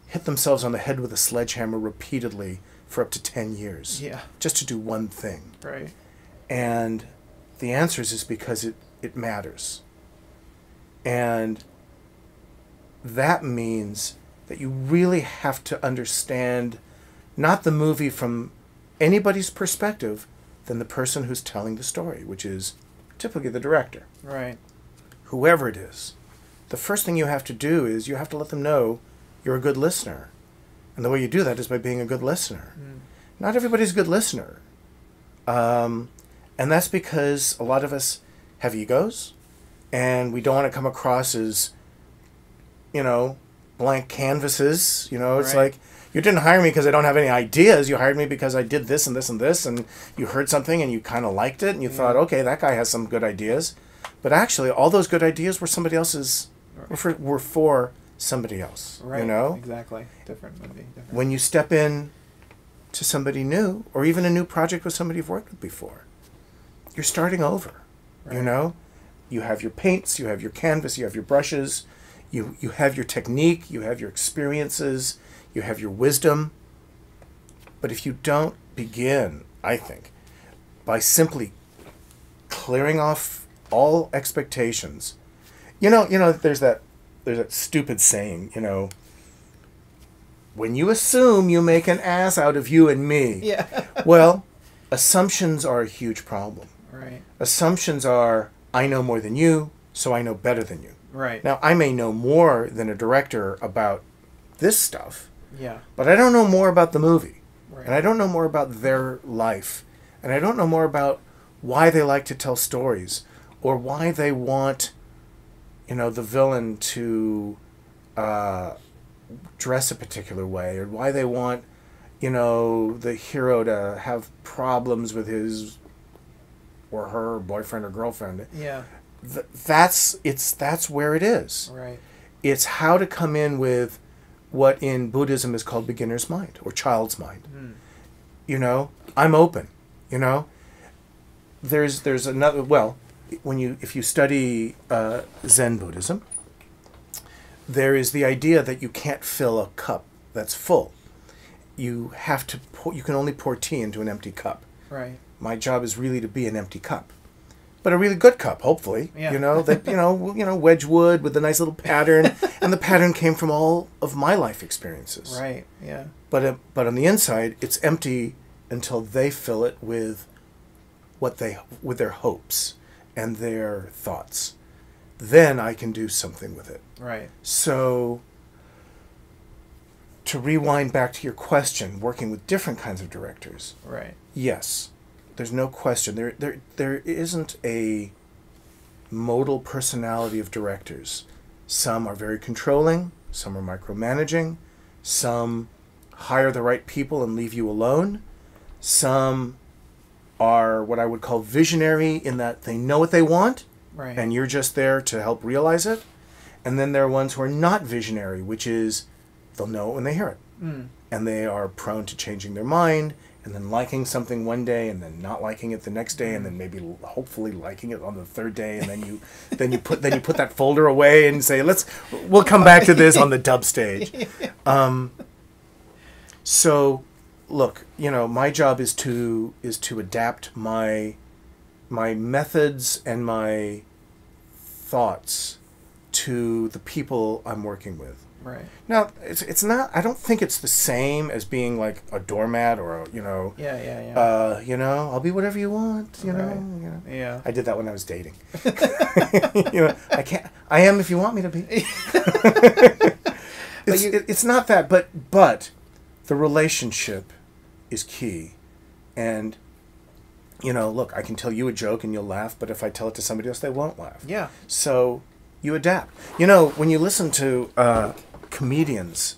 hit themselves on the head with a sledgehammer repeatedly for up to ten years? Yeah. Just to do one thing. Right. And the answer is because it, it matters. And that means that you really have to understand not the movie from anybody's perspective than the person who's telling the story, which is typically the director. Right. Whoever it is. The first thing you have to do is you have to let them know you're a good listener. And the way you do that is by being a good listener. Mm. Not everybody's a good listener. Um, and that's because a lot of us have egos, and we don't want to come across as, you know, blank canvases. You know, it's right. like, you didn't hire me because I don't have any ideas. You hired me because I did this and this and this, and you heard something and you kind of liked it, and you yeah. thought, okay, that guy has some good ideas. But actually, all those good ideas were somebody else's, were for, were for somebody else, right. you know? Exactly. Different movie. Different. When you step in to somebody new, or even a new project with somebody you've worked with before, you're starting over, right. you know? You have your paints, you have your canvas, you have your brushes, you, you have your technique, you have your experiences, you have your wisdom. But if you don't begin, I think, by simply clearing off all expectations, you know, you know, there's that, there's that stupid saying, you know, when you assume, you make an ass out of you and me. Yeah. Well, assumptions are a huge problem. Right. Assumptions are, I know more than you, so I know better than you. Right. Now, I may know more than a director about this stuff. Yeah. But I don't know more about the movie. Right. And I don't know more about their life. And I don't know more about why they like to tell stories or why they want, you know, the villain to uh, dress a particular way, or why they want, you know, the hero to have problems with his or her boyfriend or girlfriend. Yeah. Th that's, it's, that's where it is. Right. It's how to come in with what in Buddhism is called beginner's mind or child's mind. Mm. You know, I'm open, you know. There's there's another, well, when you if you study uh, Zen Buddhism, there is the idea that you can't fill a cup that's full. You have to pour, you can only pour tea into an empty cup. Right. My job is really to be an empty cup. But a really good cup, hopefully. Yeah. You know, that you know, you know, wedge wood with a nice little pattern, and the pattern came from all of my life experiences. Right. Yeah. But uh, but on the inside, it's empty until they fill it with what they with their hopes and their thoughts, then I can do something with it. Right. So to rewind back to your question, working with different kinds of directors. Right. Yes. There's no question. There, there, there isn't a modal personality of directors. Some are very controlling. Some are micromanaging. Some hire the right people and leave you alone. Some are what I would call visionary in that they know what they want, right, and you're just there to help realize it. And then there are ones who are not visionary, which is they'll know it when they hear it. Mm. And they are prone to changing their mind and then liking something one day and then not liking it the next day, mm, and then maybe hopefully liking it on the third day, and then you then you put then you put that folder away and say, let's we'll come back to this on the dub stage. Um, so look, you know, my job is to is to adapt my my methods and my thoughts to the people I'm working with. Right. Now, it's it's not, I don't think it's the same as being like a doormat or a, you know, yeah, yeah, yeah. Uh, you know, I'll be whatever you want, you, right. know, you know. Yeah. I did that when I was dating. You know, I can't I am if you want me to be. It's, you, it, it's not that, but but the relationship is key. And, you know, look, I can tell you a joke and you'll laugh, but if I tell it to somebody else, they won't laugh. Yeah. So you adapt. You know, when you listen to uh, comedians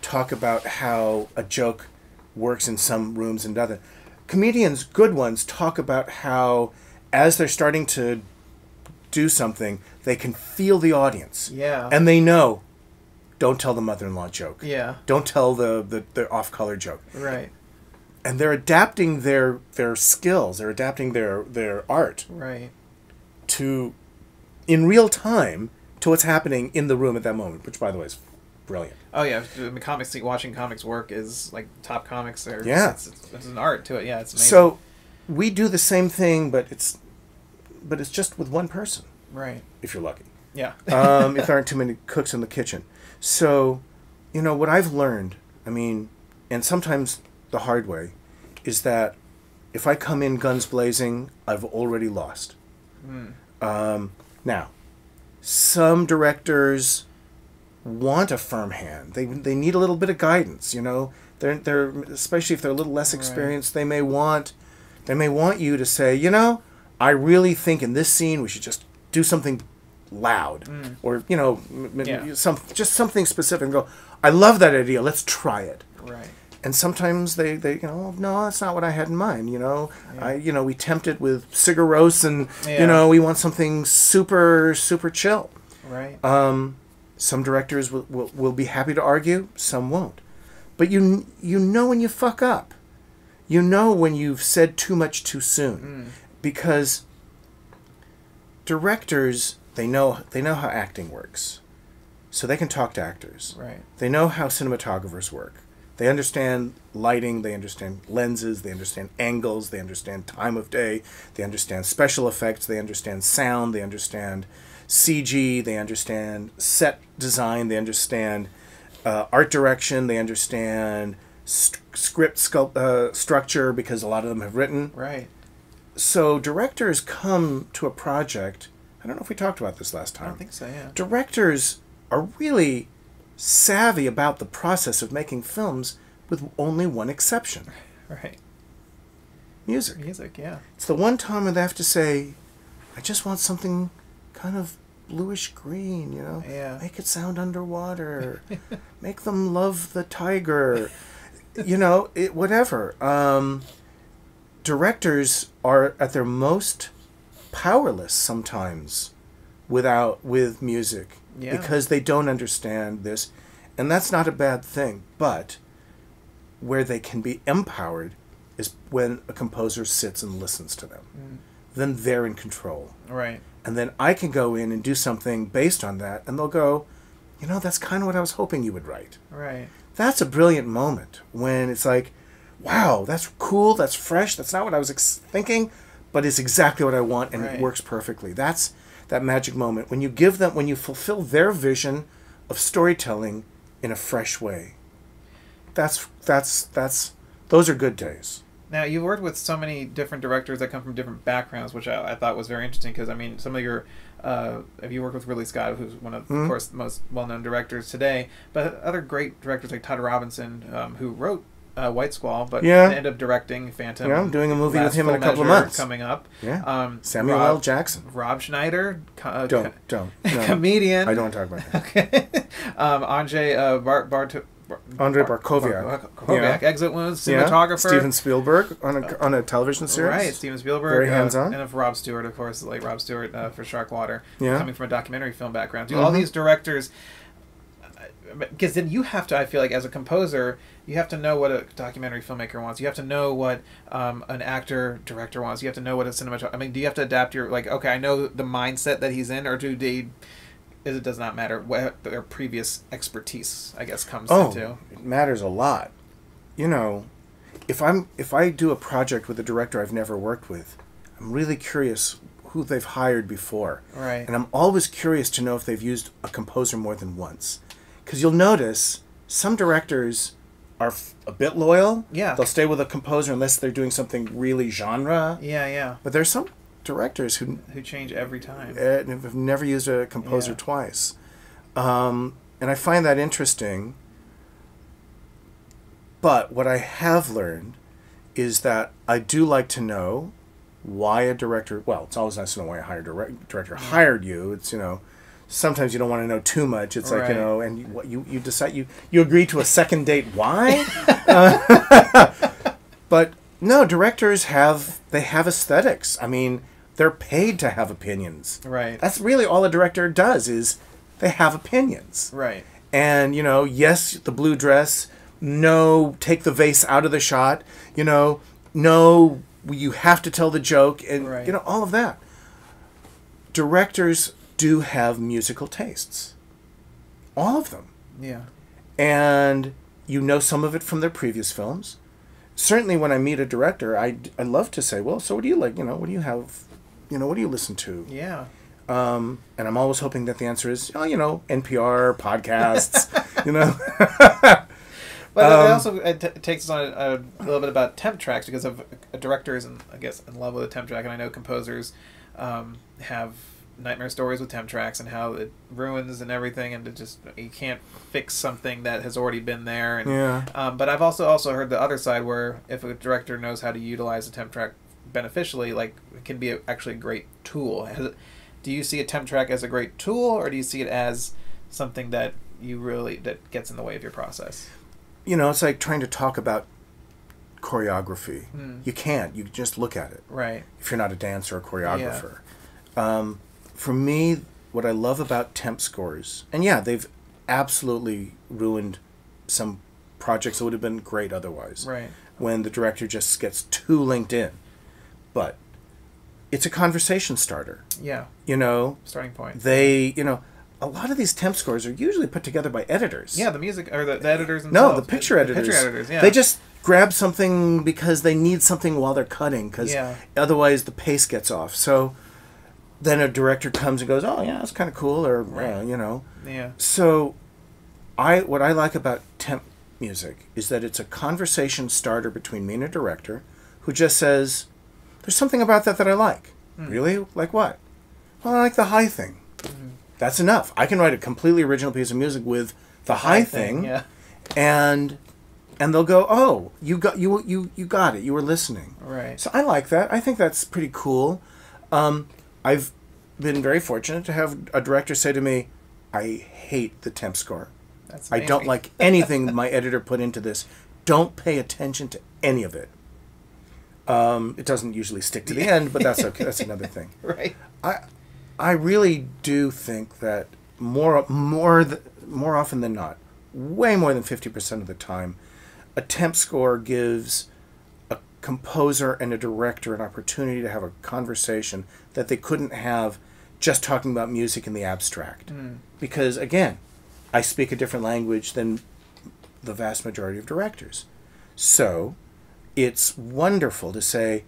talk about how a joke works in some rooms and other, comedians, good ones, talk about how as they're starting to do something, they can feel the audience. Yeah. And they know, don't tell the mother-in-law joke. Yeah. Don't tell the, the, the off-color joke. Right. And they're adapting their their skills, they're adapting their their art, right, to in real time to what's happening in the room at that moment, which by the way is brilliant. Oh yeah, I mean, comics, watching comics work is like top comics are, yeah, it's, it's, it's an art to it. Yeah, it's amazing. So we do the same thing, but it's but it's just with one person. Right. If you're lucky. Yeah. Um, if there aren't too many cooks in the kitchen. So, you know, what I've learned, I mean, and sometimes the hard way, is that if I come in guns blazing, I've already lost. Mm. Um, now, some directors want a firm hand. They they need a little bit of guidance, you know. They're they're especially if they're a little less experienced, right, they may want they may want you to say, you know, I really think in this scene we should just do something loud, mm, or you know, yeah, some just something specific. And go, I love that idea. Let's try it. Right. And sometimes they, they, you know, no, that's not what I had in mind, you know. Yeah. I, you know, we tempt it with cigaros and, yeah, you know, we want something super, super chill. Right. Um, some directors will, will, will be happy to argue, some won't. But you, you know when you fuck up. You know when you've said too much too soon. Mm. Because directors, they know, they know how acting works. So they can talk to actors. Right. They know how cinematographers work. They understand lighting, they understand lenses, they understand angles, they understand time of day, they understand special effects, they understand sound, they understand C G, they understand set design, they understand uh, art direction, they understand st script sculpt, uh, structure, because a lot of them have written. Right. So directors come to a project, I don't know if we talked about this last time. I don't think so, yeah. Directors are really savvy about the process of making films, with only one exception. Right. Music. Music, yeah. It's the one time where they have to say, I just want something kind of bluish-green, you know? Yeah. Make it sound underwater. Make them love the tiger. You know, it, whatever. Um, directors are at their most powerless sometimes without with music. Yeah. Because they don't understand this, and that's not a bad thing, but where they can be empowered is when a composer sits and listens to them. Mm. Then they're in control. Right. And then I can go in and do something based on that, and they'll go, you know, that's kind of what I was hoping you would write. Right. That's a brilliant moment when it's like, wow, that's cool, that's fresh, that's not what I was ex thinking, but it's exactly what I want, and right, it works perfectly. That's that magic moment when you give them, when you fulfill their vision of storytelling in a fresh way. That's that's that's those are good days. Now, you've worked with so many different directors that come from different backgrounds, which I, I thought was very interesting because, I mean, some of your... Uh, have you worked with Ridley Scott, who's one of, mm-hmm. of course, most well-known directors today, but other great directors like Todd Robinson, um, who wrote uh, White Squall, but yeah. ended up directing Phantom. Yeah, I'm doing a movie with him in a couple of months. Coming up. Yeah. Um, Samuel Rob, L. Jackson. Rob Schneider. Uh, don't, don't. No, comedian. I don't want to talk about that. Okay. um, Andrzej uh, Bart... Bart Andrei Barkoviak. Bar Barkoviak, yeah. Exit Wounds, cinematographer. Yeah. Steven Spielberg on a, on a television series. Right, Steven Spielberg. Very hands-on. Uh, and of Rob Stewart, of course, like Rob Stewart uh, for Sharkwater, yeah. coming from a documentary film background. Dude, mm-hmm. all these directors, because then you have to, I feel like, as a composer, you have to know what a documentary filmmaker wants. You have to know what um, an actor, director wants. You have to know what a cinematographer... I mean, do you have to adapt your, like, okay, I know the mindset that he's in, or do they... Is it does not matter what their previous expertise, I guess, comes oh, into. It matters a lot. You know, if I'm if I do a project with a director I've never worked with, I'm really curious who they've hired before. Right. And I'm always curious to know if they've used a composer more than once, because you'll notice some directors are a bit loyal. Yeah. They'll stay with a composer unless they're doing something really genre. Yeah, yeah. But there's some directors who who change every time and have never used a composer yeah. twice, um, and I find that interesting. But what I have learned is that I do like to know why a director. Well, it's always nice to know why a hired direct, director hired you. It's you know, sometimes you don't want to know too much. It's right. like you know, and you, what you you decide you you agree to a second date. Why? uh, but no, directors have they have aesthetics. I mean. They're paid to have opinions. Right. That's really all a director does is they have opinions. Right. And, you know, yes, the blue dress. No, take the vase out of the shot. You know, no, you have to tell the joke. And, right. you know, all of that. Directors do have musical tastes. All of them. Yeah. And you know some of it from their previous films. Certainly when I meet a director, I, I love to say, well, so what do you like? You know, what do you have... You know, what do you listen to? Yeah. Um, and I'm always hoping that the answer is, oh, you know, N P R, podcasts, you know. But um, it also it takes us on a, a little bit about temp tracks because of a director is, in, I guess, in love with a temp track. And I know composers um, have nightmare stories with temp tracks and how it ruins and everything. And it just you can't fix something that has already been there. And, yeah. Um, but I've also, also heard the other side where if a director knows how to utilize a temp track beneficially, like it can be a, actually a great tool. Do you see a temp track as a great tool, or do you see it as something that you really that gets in the way of your process? You know, it's like trying to talk about choreography. Mm. You can't. You just look at it. Right. If you're not a dancer or choreographer, yeah. um, for me, what I love about temp scores, and yeah, they've absolutely ruined some projects that would have been great otherwise. Right. When the director just gets too linked in. But it's a conversation starter. Yeah. You know? Starting point. They, you know, a lot of these temp scores are usually put together by editors. Yeah, the music, or the, the editors themselves. No, the picture the, editors. The picture editors, yeah. They just grab something because they need something while they're cutting, because yeah. otherwise the pace gets off. So then a director comes and goes, oh, yeah, that's kind of cool, or, right. uh, you know. Yeah. So I what I like about temp music is that it's a conversation starter between me and a director who just says... There's something about that that I like. Mm. Really? Like what? Well, I like the high thing. Mm-hmm. That's enough. I can write a completely original piece of music with the high, high thing, thing yeah. and and they'll go, "Oh, you got you you you got it. You were listening." Right. So I like that. I think that's pretty cool. Um, I've been very fortunate to have a director say to me, "I hate the temp score. That's I don't like anything my editor put into this. Don't pay attention to any of it." Um, it doesn't usually stick to the end, but that's okay. That's another thing. Right. I, I really do think that more, more, th more often than not, way more than fifty percent of the time, a temp score gives a composer and a director an opportunity to have a conversation that they couldn't have just talking about music in the abstract. Mm. Because again, I speak a different language than the vast majority of directors, so. It's wonderful to say,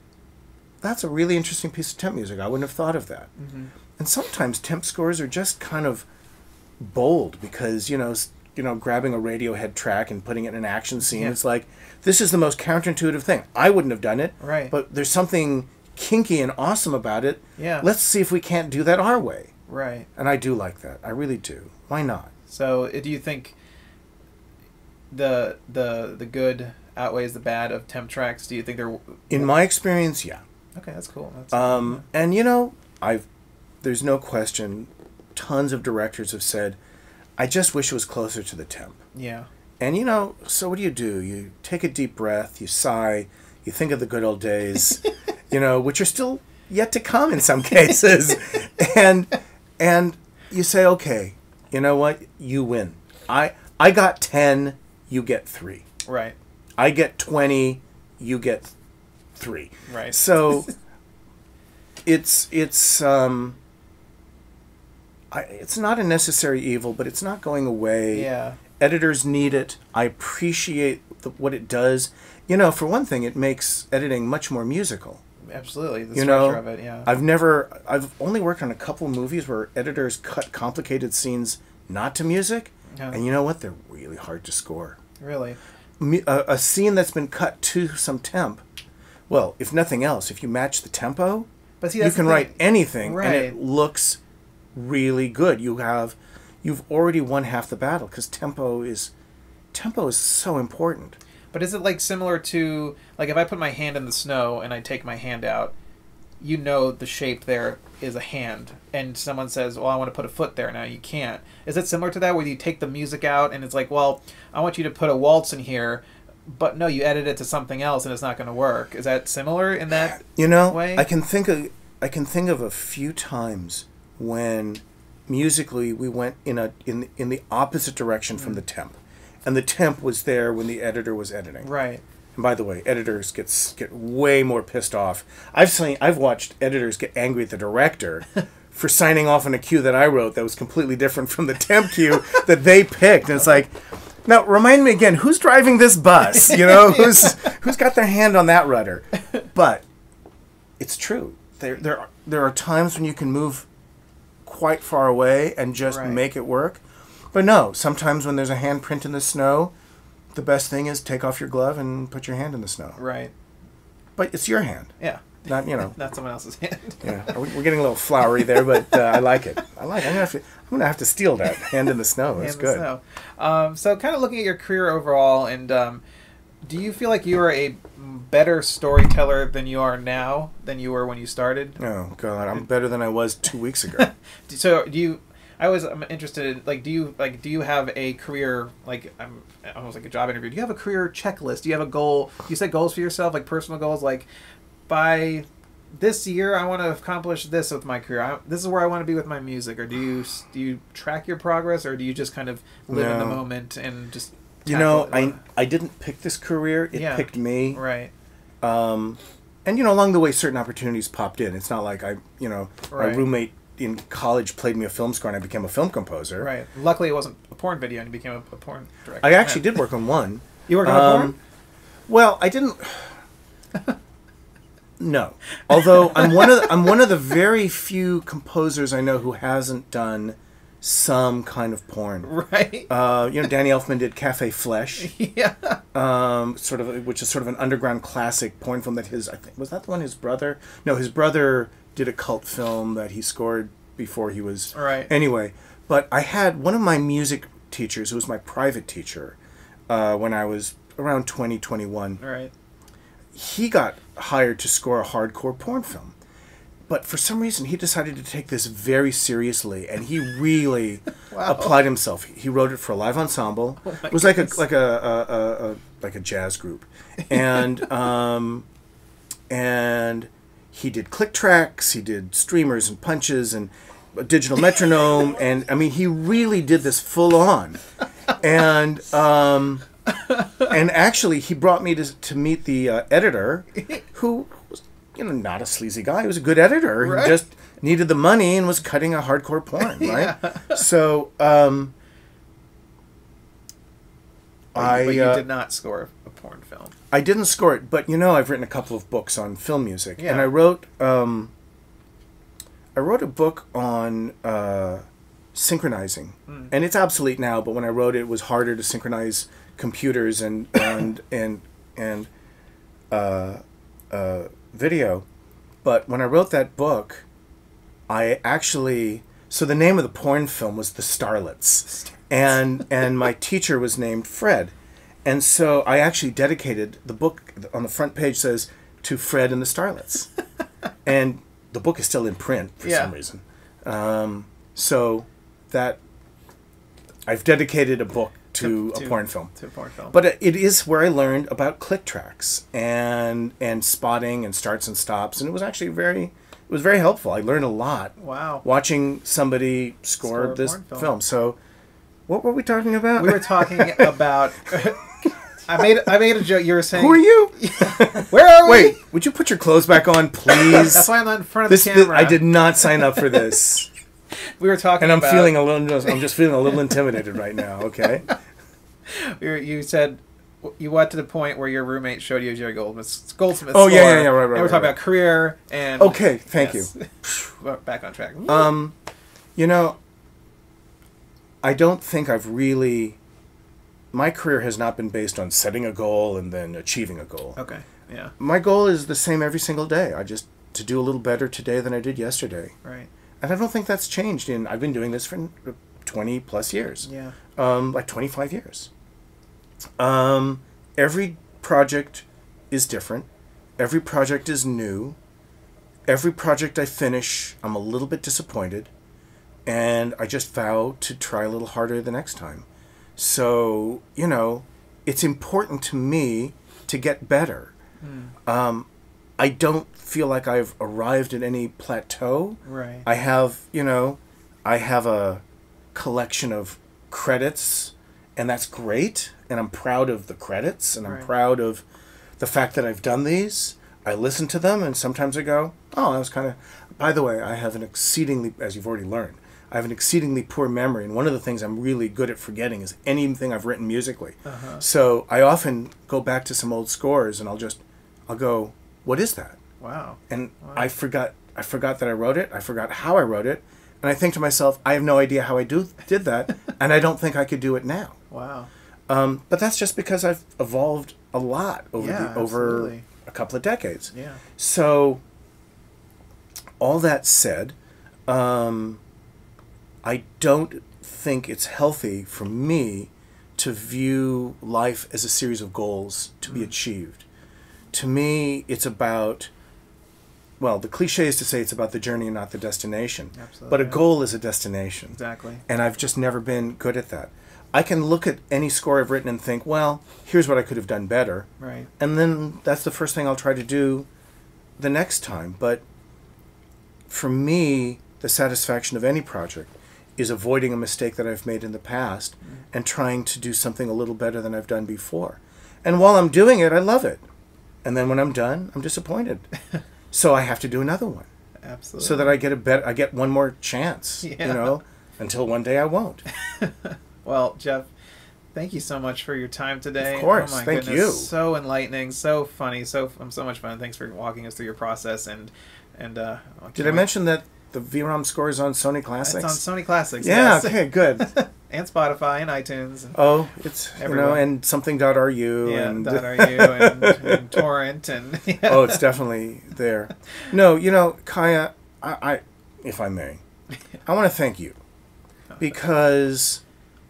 that's a really interesting piece of temp music. I wouldn't have thought of that. Mm-hmm. And sometimes temp scores are just kind of bold because, you know, you know, grabbing a Radiohead track and putting it in an action scene. Yeah. It's like, this is the most counterintuitive thing. I wouldn't have done it. Right. But there's something kinky and awesome about it. Yeah. Let's see if we can't do that our way. Right. And I do like that. I really do. Why not? So do you think the the the good outweighs the bad of temp tracks? Do you think they're... In my experience, yeah. Okay, that's cool. That's um, cool. And, you know, I've there's no question, tons of directors have said, I just wish it was closer to the temp. Yeah. And, you know, so what do you do? You take a deep breath, you sigh, you think of the good old days, you know, which are still yet to come in some cases. and and you say, okay, you know what? You win. I, I got ten, you get three. Right. I get twenty, you get three. Right. So it's it's um I it's not a necessary evil, but it's not going away. Yeah. Editors need it. I appreciate the, what it does. You know, for one thing, it makes editing much more musical. Absolutely. The you know, of it, yeah. I've never I've only worked on a couple movies where editors cut complicated scenes not to music. Yeah. And you know what? They're really hard to score. Really? A, a scene that's been cut to some temp, well, if nothing else, if you match the tempo, but see, you can write anything, right, and it looks really good. You have, you've already won half the battle, because tempo is, tempo is so important. But is it like similar to, like if I put my hand in the snow and I take my hand out, you know the shape there is a hand, and someone says, well, I want to put a foot there. Now you can't. Is it similar to that, where you take the music out and it's like, well, I want you to put a waltz in here, but no, you edit it to something else and it's not going to work? Is that similar in that you know, way? I can think of, I can think of a few times when musically we went in a in in the opposite direction from mm. the temp, and the temp was there when the editor was editing. Right. And by the way, editors gets get way more pissed off. I've seen, I've watched editors get angry at the director for signing off on a cue that I wrote that was completely different from the temp cue that they picked. And it's like, now remind me again, who's driving this bus? You know, who's who's got their hand on that rudder? But it's true. There there are, there are times when you can move quite far away and just right. make it work. But no, sometimes when there's a handprint in the snow, the best thing is take off your glove and put your hand in the snow. Right. But it's your hand. Yeah. Not, you know. Not someone else's hand. Yeah. We're getting a little flowery there, but uh, I like it. I like it. I'm going to I'm gonna have to steal that. Hand in the snow. That's good. Hand in the snow. Um, so kind of looking at your career overall, and um, do you feel like you are a better storyteller than you are now than you were when you started? Oh, God. I'm better than I was two weeks ago. So do you... I was I'm interested, like, do you like do you have a career, like, I'm almost like a job interview, do you have a career checklist? Do you have a goal? Do you set goals for yourself, like personal goals, like, by this year I want to accomplish this with my career, I, this is where I want to be with my music? Or do you do you track your progress, or do you just kind of live no. in the moment and just you know, it? I I didn't pick this career, it yeah. picked me. Right. Um and you know, along the way certain opportunities popped in. It's not like I, you know, right. my roommate in college played me a film score and I became a film composer. Right. Luckily it wasn't a porn video and you became a, a porn director. I actually did work on one. You worked um, on a porn? Well, I didn't... No. Although I'm one of the, I'm one of the very few composers I know who hasn't done some kind of porn. Right. Uh, you know, Danny Elfman did Cafe Flesh. Yeah. Um, sort of, which is sort of an underground classic porn film that his... I think was that the one his brother... No, his brother... did a cult film that he scored before he was... Right. Anyway, but I had one of my music teachers, who was my private teacher, uh, when I was around twenty, twenty-one. Right. He got hired to score a hardcore porn film. But for some reason, he decided to take this very seriously, and he really wow. applied himself. He wrote it for a live ensemble. Oh it was like a, like, a, a, a, a, like a jazz group. And... um, and... He did click tracks, he did streamers and punches and a digital metronome, and I mean, he really did this full on. And um, and actually, he brought me to to meet the uh, editor, who was, you know, not a sleazy guy. He was a good editor. Right. He just needed the money and was cutting a hardcore porn, right? Yeah. So um, I but you uh, did not score a porn film. I didn't score it, but you know, I've written a couple of books on film music, yeah. and I wrote, um, I wrote a book on uh, synchronizing. Mm. And it's obsolete now, but when I wrote it, it was harder to synchronize computers and and and and uh, uh, video. But when I wrote that book, I actually... So the name of the porn film was The Starlets. And and my teacher was named Fred. And so I actually dedicated the book. On the front page says, to Fred and the Starlets. And the book is still in print for yeah. some reason. Um, so that... I've dedicated a book to, to a to, porn film. To a porn film. But it is where I learned about click tracks and and spotting and starts and stops. And it was actually very... It was very helpful. I learned a lot. Wow! Watching somebody score, score this film. film. So, what were we talking about? We were talking about. I made I made a joke. You were saying, "Who are you? Where are we?" Wait, would you put your clothes back on, please? That's why I'm not in front of this, the camera. This, I did not sign up for this. We were talking, and I'm about... feeling a little. I'm just feeling a little intimidated right now. Okay. We were, you said. You got to the point where your roommate showed you Jerry Goldsmith's Goldsmith. Oh yeah, yeah, yeah, right, right. And we're right, talking right. about career and okay, thank yes. you. Back on track. Um, you know, I don't think I've really. My career has not been based on setting a goal and then achieving a goal. Okay. Yeah. My goal is the same every single day. I just to do a little better today than I did yesterday. Right. And I don't think that's changed. In I've been doing this for twenty plus years. Yeah. Um, like twenty five years. Um, every project is different. Every project is new. Every project I finish, I'm a little bit disappointed. And I just vow to try a little harder the next time. So, you know, it's important to me to get better. Mm. Um, I don't feel like I've arrived at any plateau. Right. I have, you know, I have a collection of credits, and that's great. And I'm proud of the credits, and I'm right. proud of the fact that I've done these. I listen to them, and sometimes I go, oh, that was kind of... By the way, I have an exceedingly, as you've already learned, I have an exceedingly poor memory, and one of the things I'm really good at forgetting is anything I've written musically. Uh-huh. So I often go back to some old scores, and I'll just, I'll go, what is that? Wow. And wow. I forgot I forgot that I wrote it, I forgot how I wrote it, and I think to myself, I have no idea how I do did that, and I don't think I could do it now. Wow. Um, but that's just because I've evolved a lot over yeah, the, over absolutely. a couple of decades. Yeah. So, all that said, um, I don't think it's healthy for me to view life as a series of goals to mm. be achieved. To me, it's about, well, the cliche is to say it's about the journey and not the destination. Absolutely. But a goal is a destination. Exactly. And I've just never been good at that. I can look at any score I've written and think, well, here's what I could have done better. Right. And then that's the first thing I'll try to do the next time. But for me, the satisfaction of any project is avoiding a mistake that I've made in the past mm. and trying to do something a little better than I've done before. And while I'm doing it, I love it. And then when I'm done, I'm disappointed. So I have to do another one. Absolutely. So that I get a bet I get one more chance, yeah. you know, until one day I won't. Well, Jeff, thank you so much for your time today. Of course, oh my thank goodness. you. So enlightening, so funny, so um, so much fun. Thanks for walking us through your process. And and uh, I did I wait. mention that the Veeram score is on Sony Classics? It's on Sony Classics. Yeah. Yes. Okay. Good. And Spotify and iTunes. And oh, it's everywhere. You know, and something dot R U yeah, and .ru and, and torrent and. Yeah. Oh, it's definitely there. No, you know, Kaya, I, I if I may, I want to thank you because.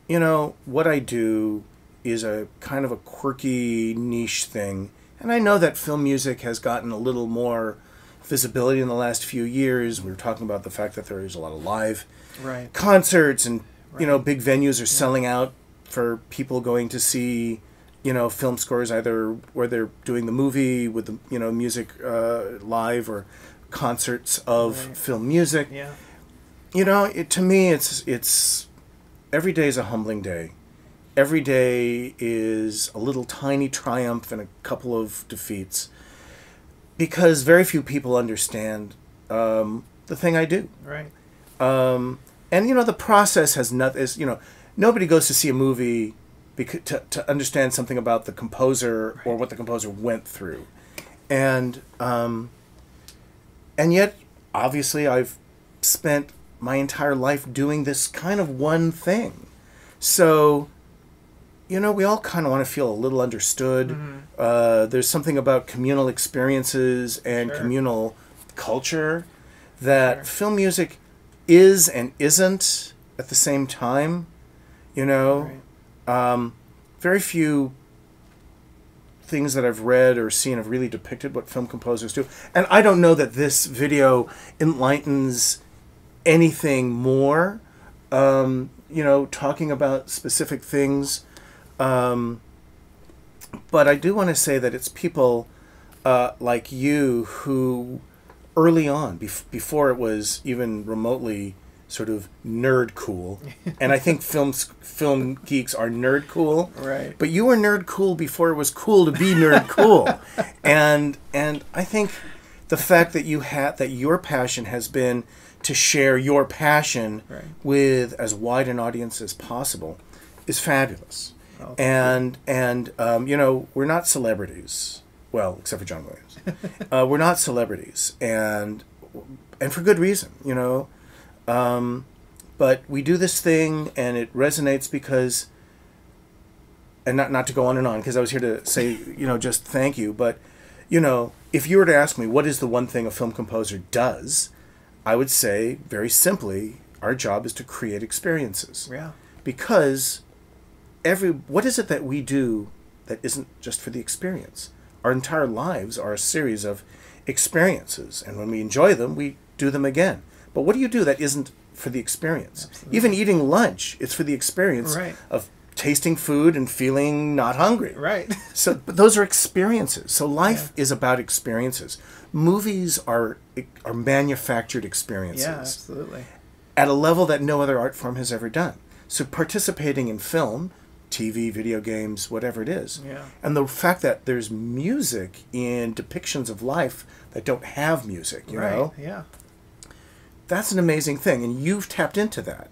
You know, what I do is a kind of a quirky niche thing. And I know that film music has gotten a little more visibility in the last few years. We were talking about the fact that there is a lot of live right. concerts and, right. you know, big venues are yeah. selling out for people going to see, you know, film scores either where they're doing the movie with, the you know, music uh, live or concerts of right. film music. Yeah. You know, it, to me, it's it's... Every day is a humbling day. Every day is a little tiny triumph and a couple of defeats. Because very few people understand um, the thing I do. Right. Um, and, you know, the process has nothing... You know, nobody goes to see a movie beca to, to understand something about the composer right. or what the composer went through. And, um, and yet, obviously, I've spent... my entire life doing this kind of one thing. So, you know, we all kind of want to feel a little understood. Mm-hmm. Uh, there's something about communal experiences and sure. communal culture that sure. film music is and isn't at the same time. You know, right. um, very few things that I've read or seen have really depicted what film composers do. And I don't know that this video enlightens anything more, um, you know, talking about specific things. Um, but I do want to say that it's people uh, like you who early on, bef before it was even remotely sort of nerd cool, and I think films film geeks are nerd cool, right? But you were nerd cool before it was cool to be nerd cool, and and I think the fact that you had that your passion has been to share your passion right. with as wide an audience as possible is fabulous. Oh, and you. and um, you know, we're not celebrities, well, except for John Williams, uh, we're not celebrities, and and for good reason, you know. Um, but we do this thing and it resonates because, and not, not to go on and on, because I was here to say, you know, just thank you. But, you know, if you were to ask me, what is the one thing a film composer does? I would say very simply, our job is to create experiences. Yeah. Because every, what is it that we do that isn't just for the experience? Our entire lives are a series of experiences. And when we enjoy them, we do them again. But what do you do that isn't for the experience? Absolutely. Even eating lunch, it's for the experience right. of tasting food and feeling not hungry. Right. So but those are experiences. So life yeah. is about experiences. Movies are are manufactured experiences. Yeah, absolutely. At a level that no other art form has ever done. So participating in film, T V, video games, whatever it is. Yeah. And the fact that there's music in depictions of life that don't have music, you right. know? Yeah. That's an amazing thing, and you've tapped into that.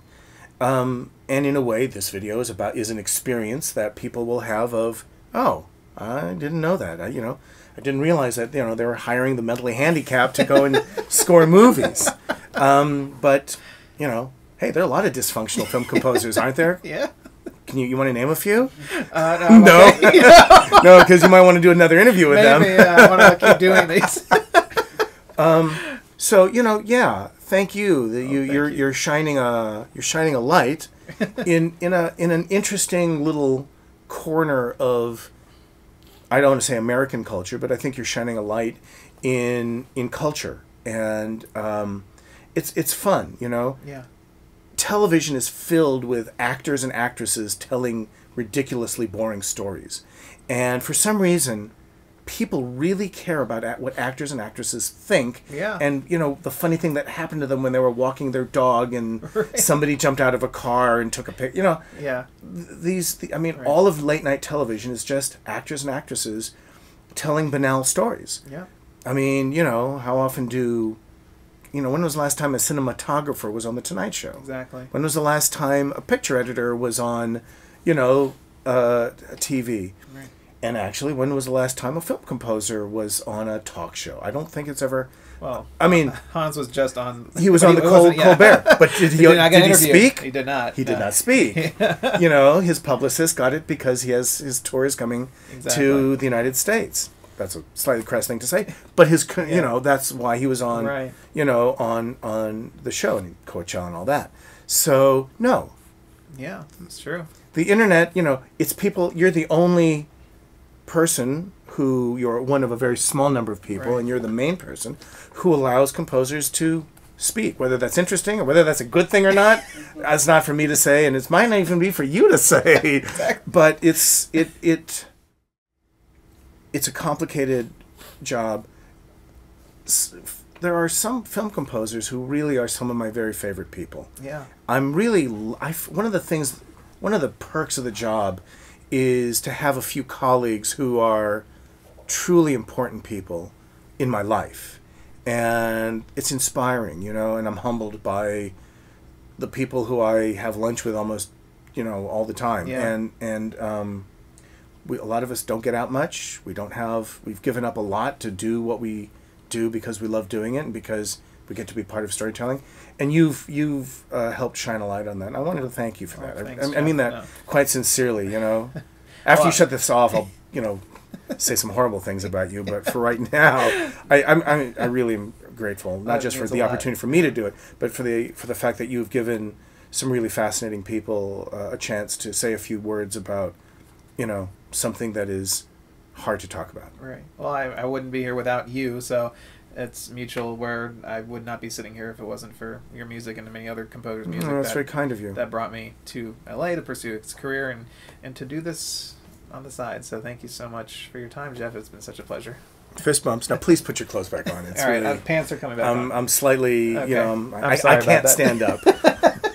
Um, and in a way, this video is about is an experience that people will have of, oh, I didn't know that. I, you know, I didn't realize that. You know, they were hiring the mentally handicapped to go and score movies. Um, but you know, hey, there are a lot of dysfunctional film composers, aren't there? Yeah. Can you you want to name a few? Uh, no, no, okay. No, because you might want to do another interview with Maybe, them. Yeah, I want to keep doing these. um, so you know, yeah. Thank you. The, oh, you thank you're you. you're shining a you're shining a light in in a in an interesting little corner of, I don't want to say American culture, but I think you're shining a light in in culture, and um, it's it's fun, you know. Yeah. Television is filled with actors and actresses telling ridiculously boring stories, and for some reason, people really care about what actors and actresses think. Yeah. And, you know, the funny thing that happened to them when they were walking their dog and right. somebody jumped out of a car and took a pic. You know, yeah. these, the, I mean, right. all of late night television is just actors and actresses telling banal stories. Yeah. I mean, you know, how often do, you know, when was the last time a cinematographer was on The Tonight Show? Exactly. When was the last time a picture editor was on, you know, uh, T V? Right. And actually, when was the last time a film composer was on a talk show? I don't think it's ever. Well, I mean, Hans was just on. He was on the Col yeah. Colbert, but did he? he did, did he speak? He did not. He did no. not speak. You know, his publicist got it because he has his tour is coming exactly. to the United States. That's a slightly crass thing to say, but his, yeah. you know, that's why he was on, right. you know, on on the show and Coachella and all that. So no. Yeah, that's true. The internet, you know, it's people. You're the only person who you're one of a very small number of people, right. and you're the main person who allows composers to speak. Whether that's interesting or whether that's a good thing or not, that's not for me to say, and it might not even be for you to say. Exactly. But it's it it it's a complicated job. There are some film composers who really are some of my very favorite people. Yeah, I'm really I one of the things, one of the perks of the job is to have a few colleagues who are truly important people in my life. And it's inspiring, you know, and I'm humbled by the people who I have lunch with almost, you know, all the time. Yeah. And, and um, we, a lot of us don't get out much. We don't have, we've given up a lot to do what we do because we love doing it and because we get to be part of storytelling. And you've you've uh, helped shine a light on that. And I wanted to thank you for that. Oh, thanks, I, I mean that no. quite sincerely, you know. After well, you shut this off, I'll, you know, say some horrible things about you. But for right now, I I'm, I'm, I really am grateful, not just for the opportunity for me to do it, but for the for the fact that you've given some really fascinating people uh, a chance to say a few words about, you know, something that is hard to talk about. Right. Well, I, I wouldn't be here without you, so... It's mutual where I would not be sitting here if it wasn't for your music and many other composers' music. No, that's that, very kind of you. That brought me to L A to pursue its career and, and to do this on the side. So thank you so much for your time, Jeff. It's been such a pleasure. Fist bumps. Now, please put your clothes back on. It's All right, really, uh, pants are coming back um, on. I'm slightly, okay. you know, I'm, I'm I, I can't stand up.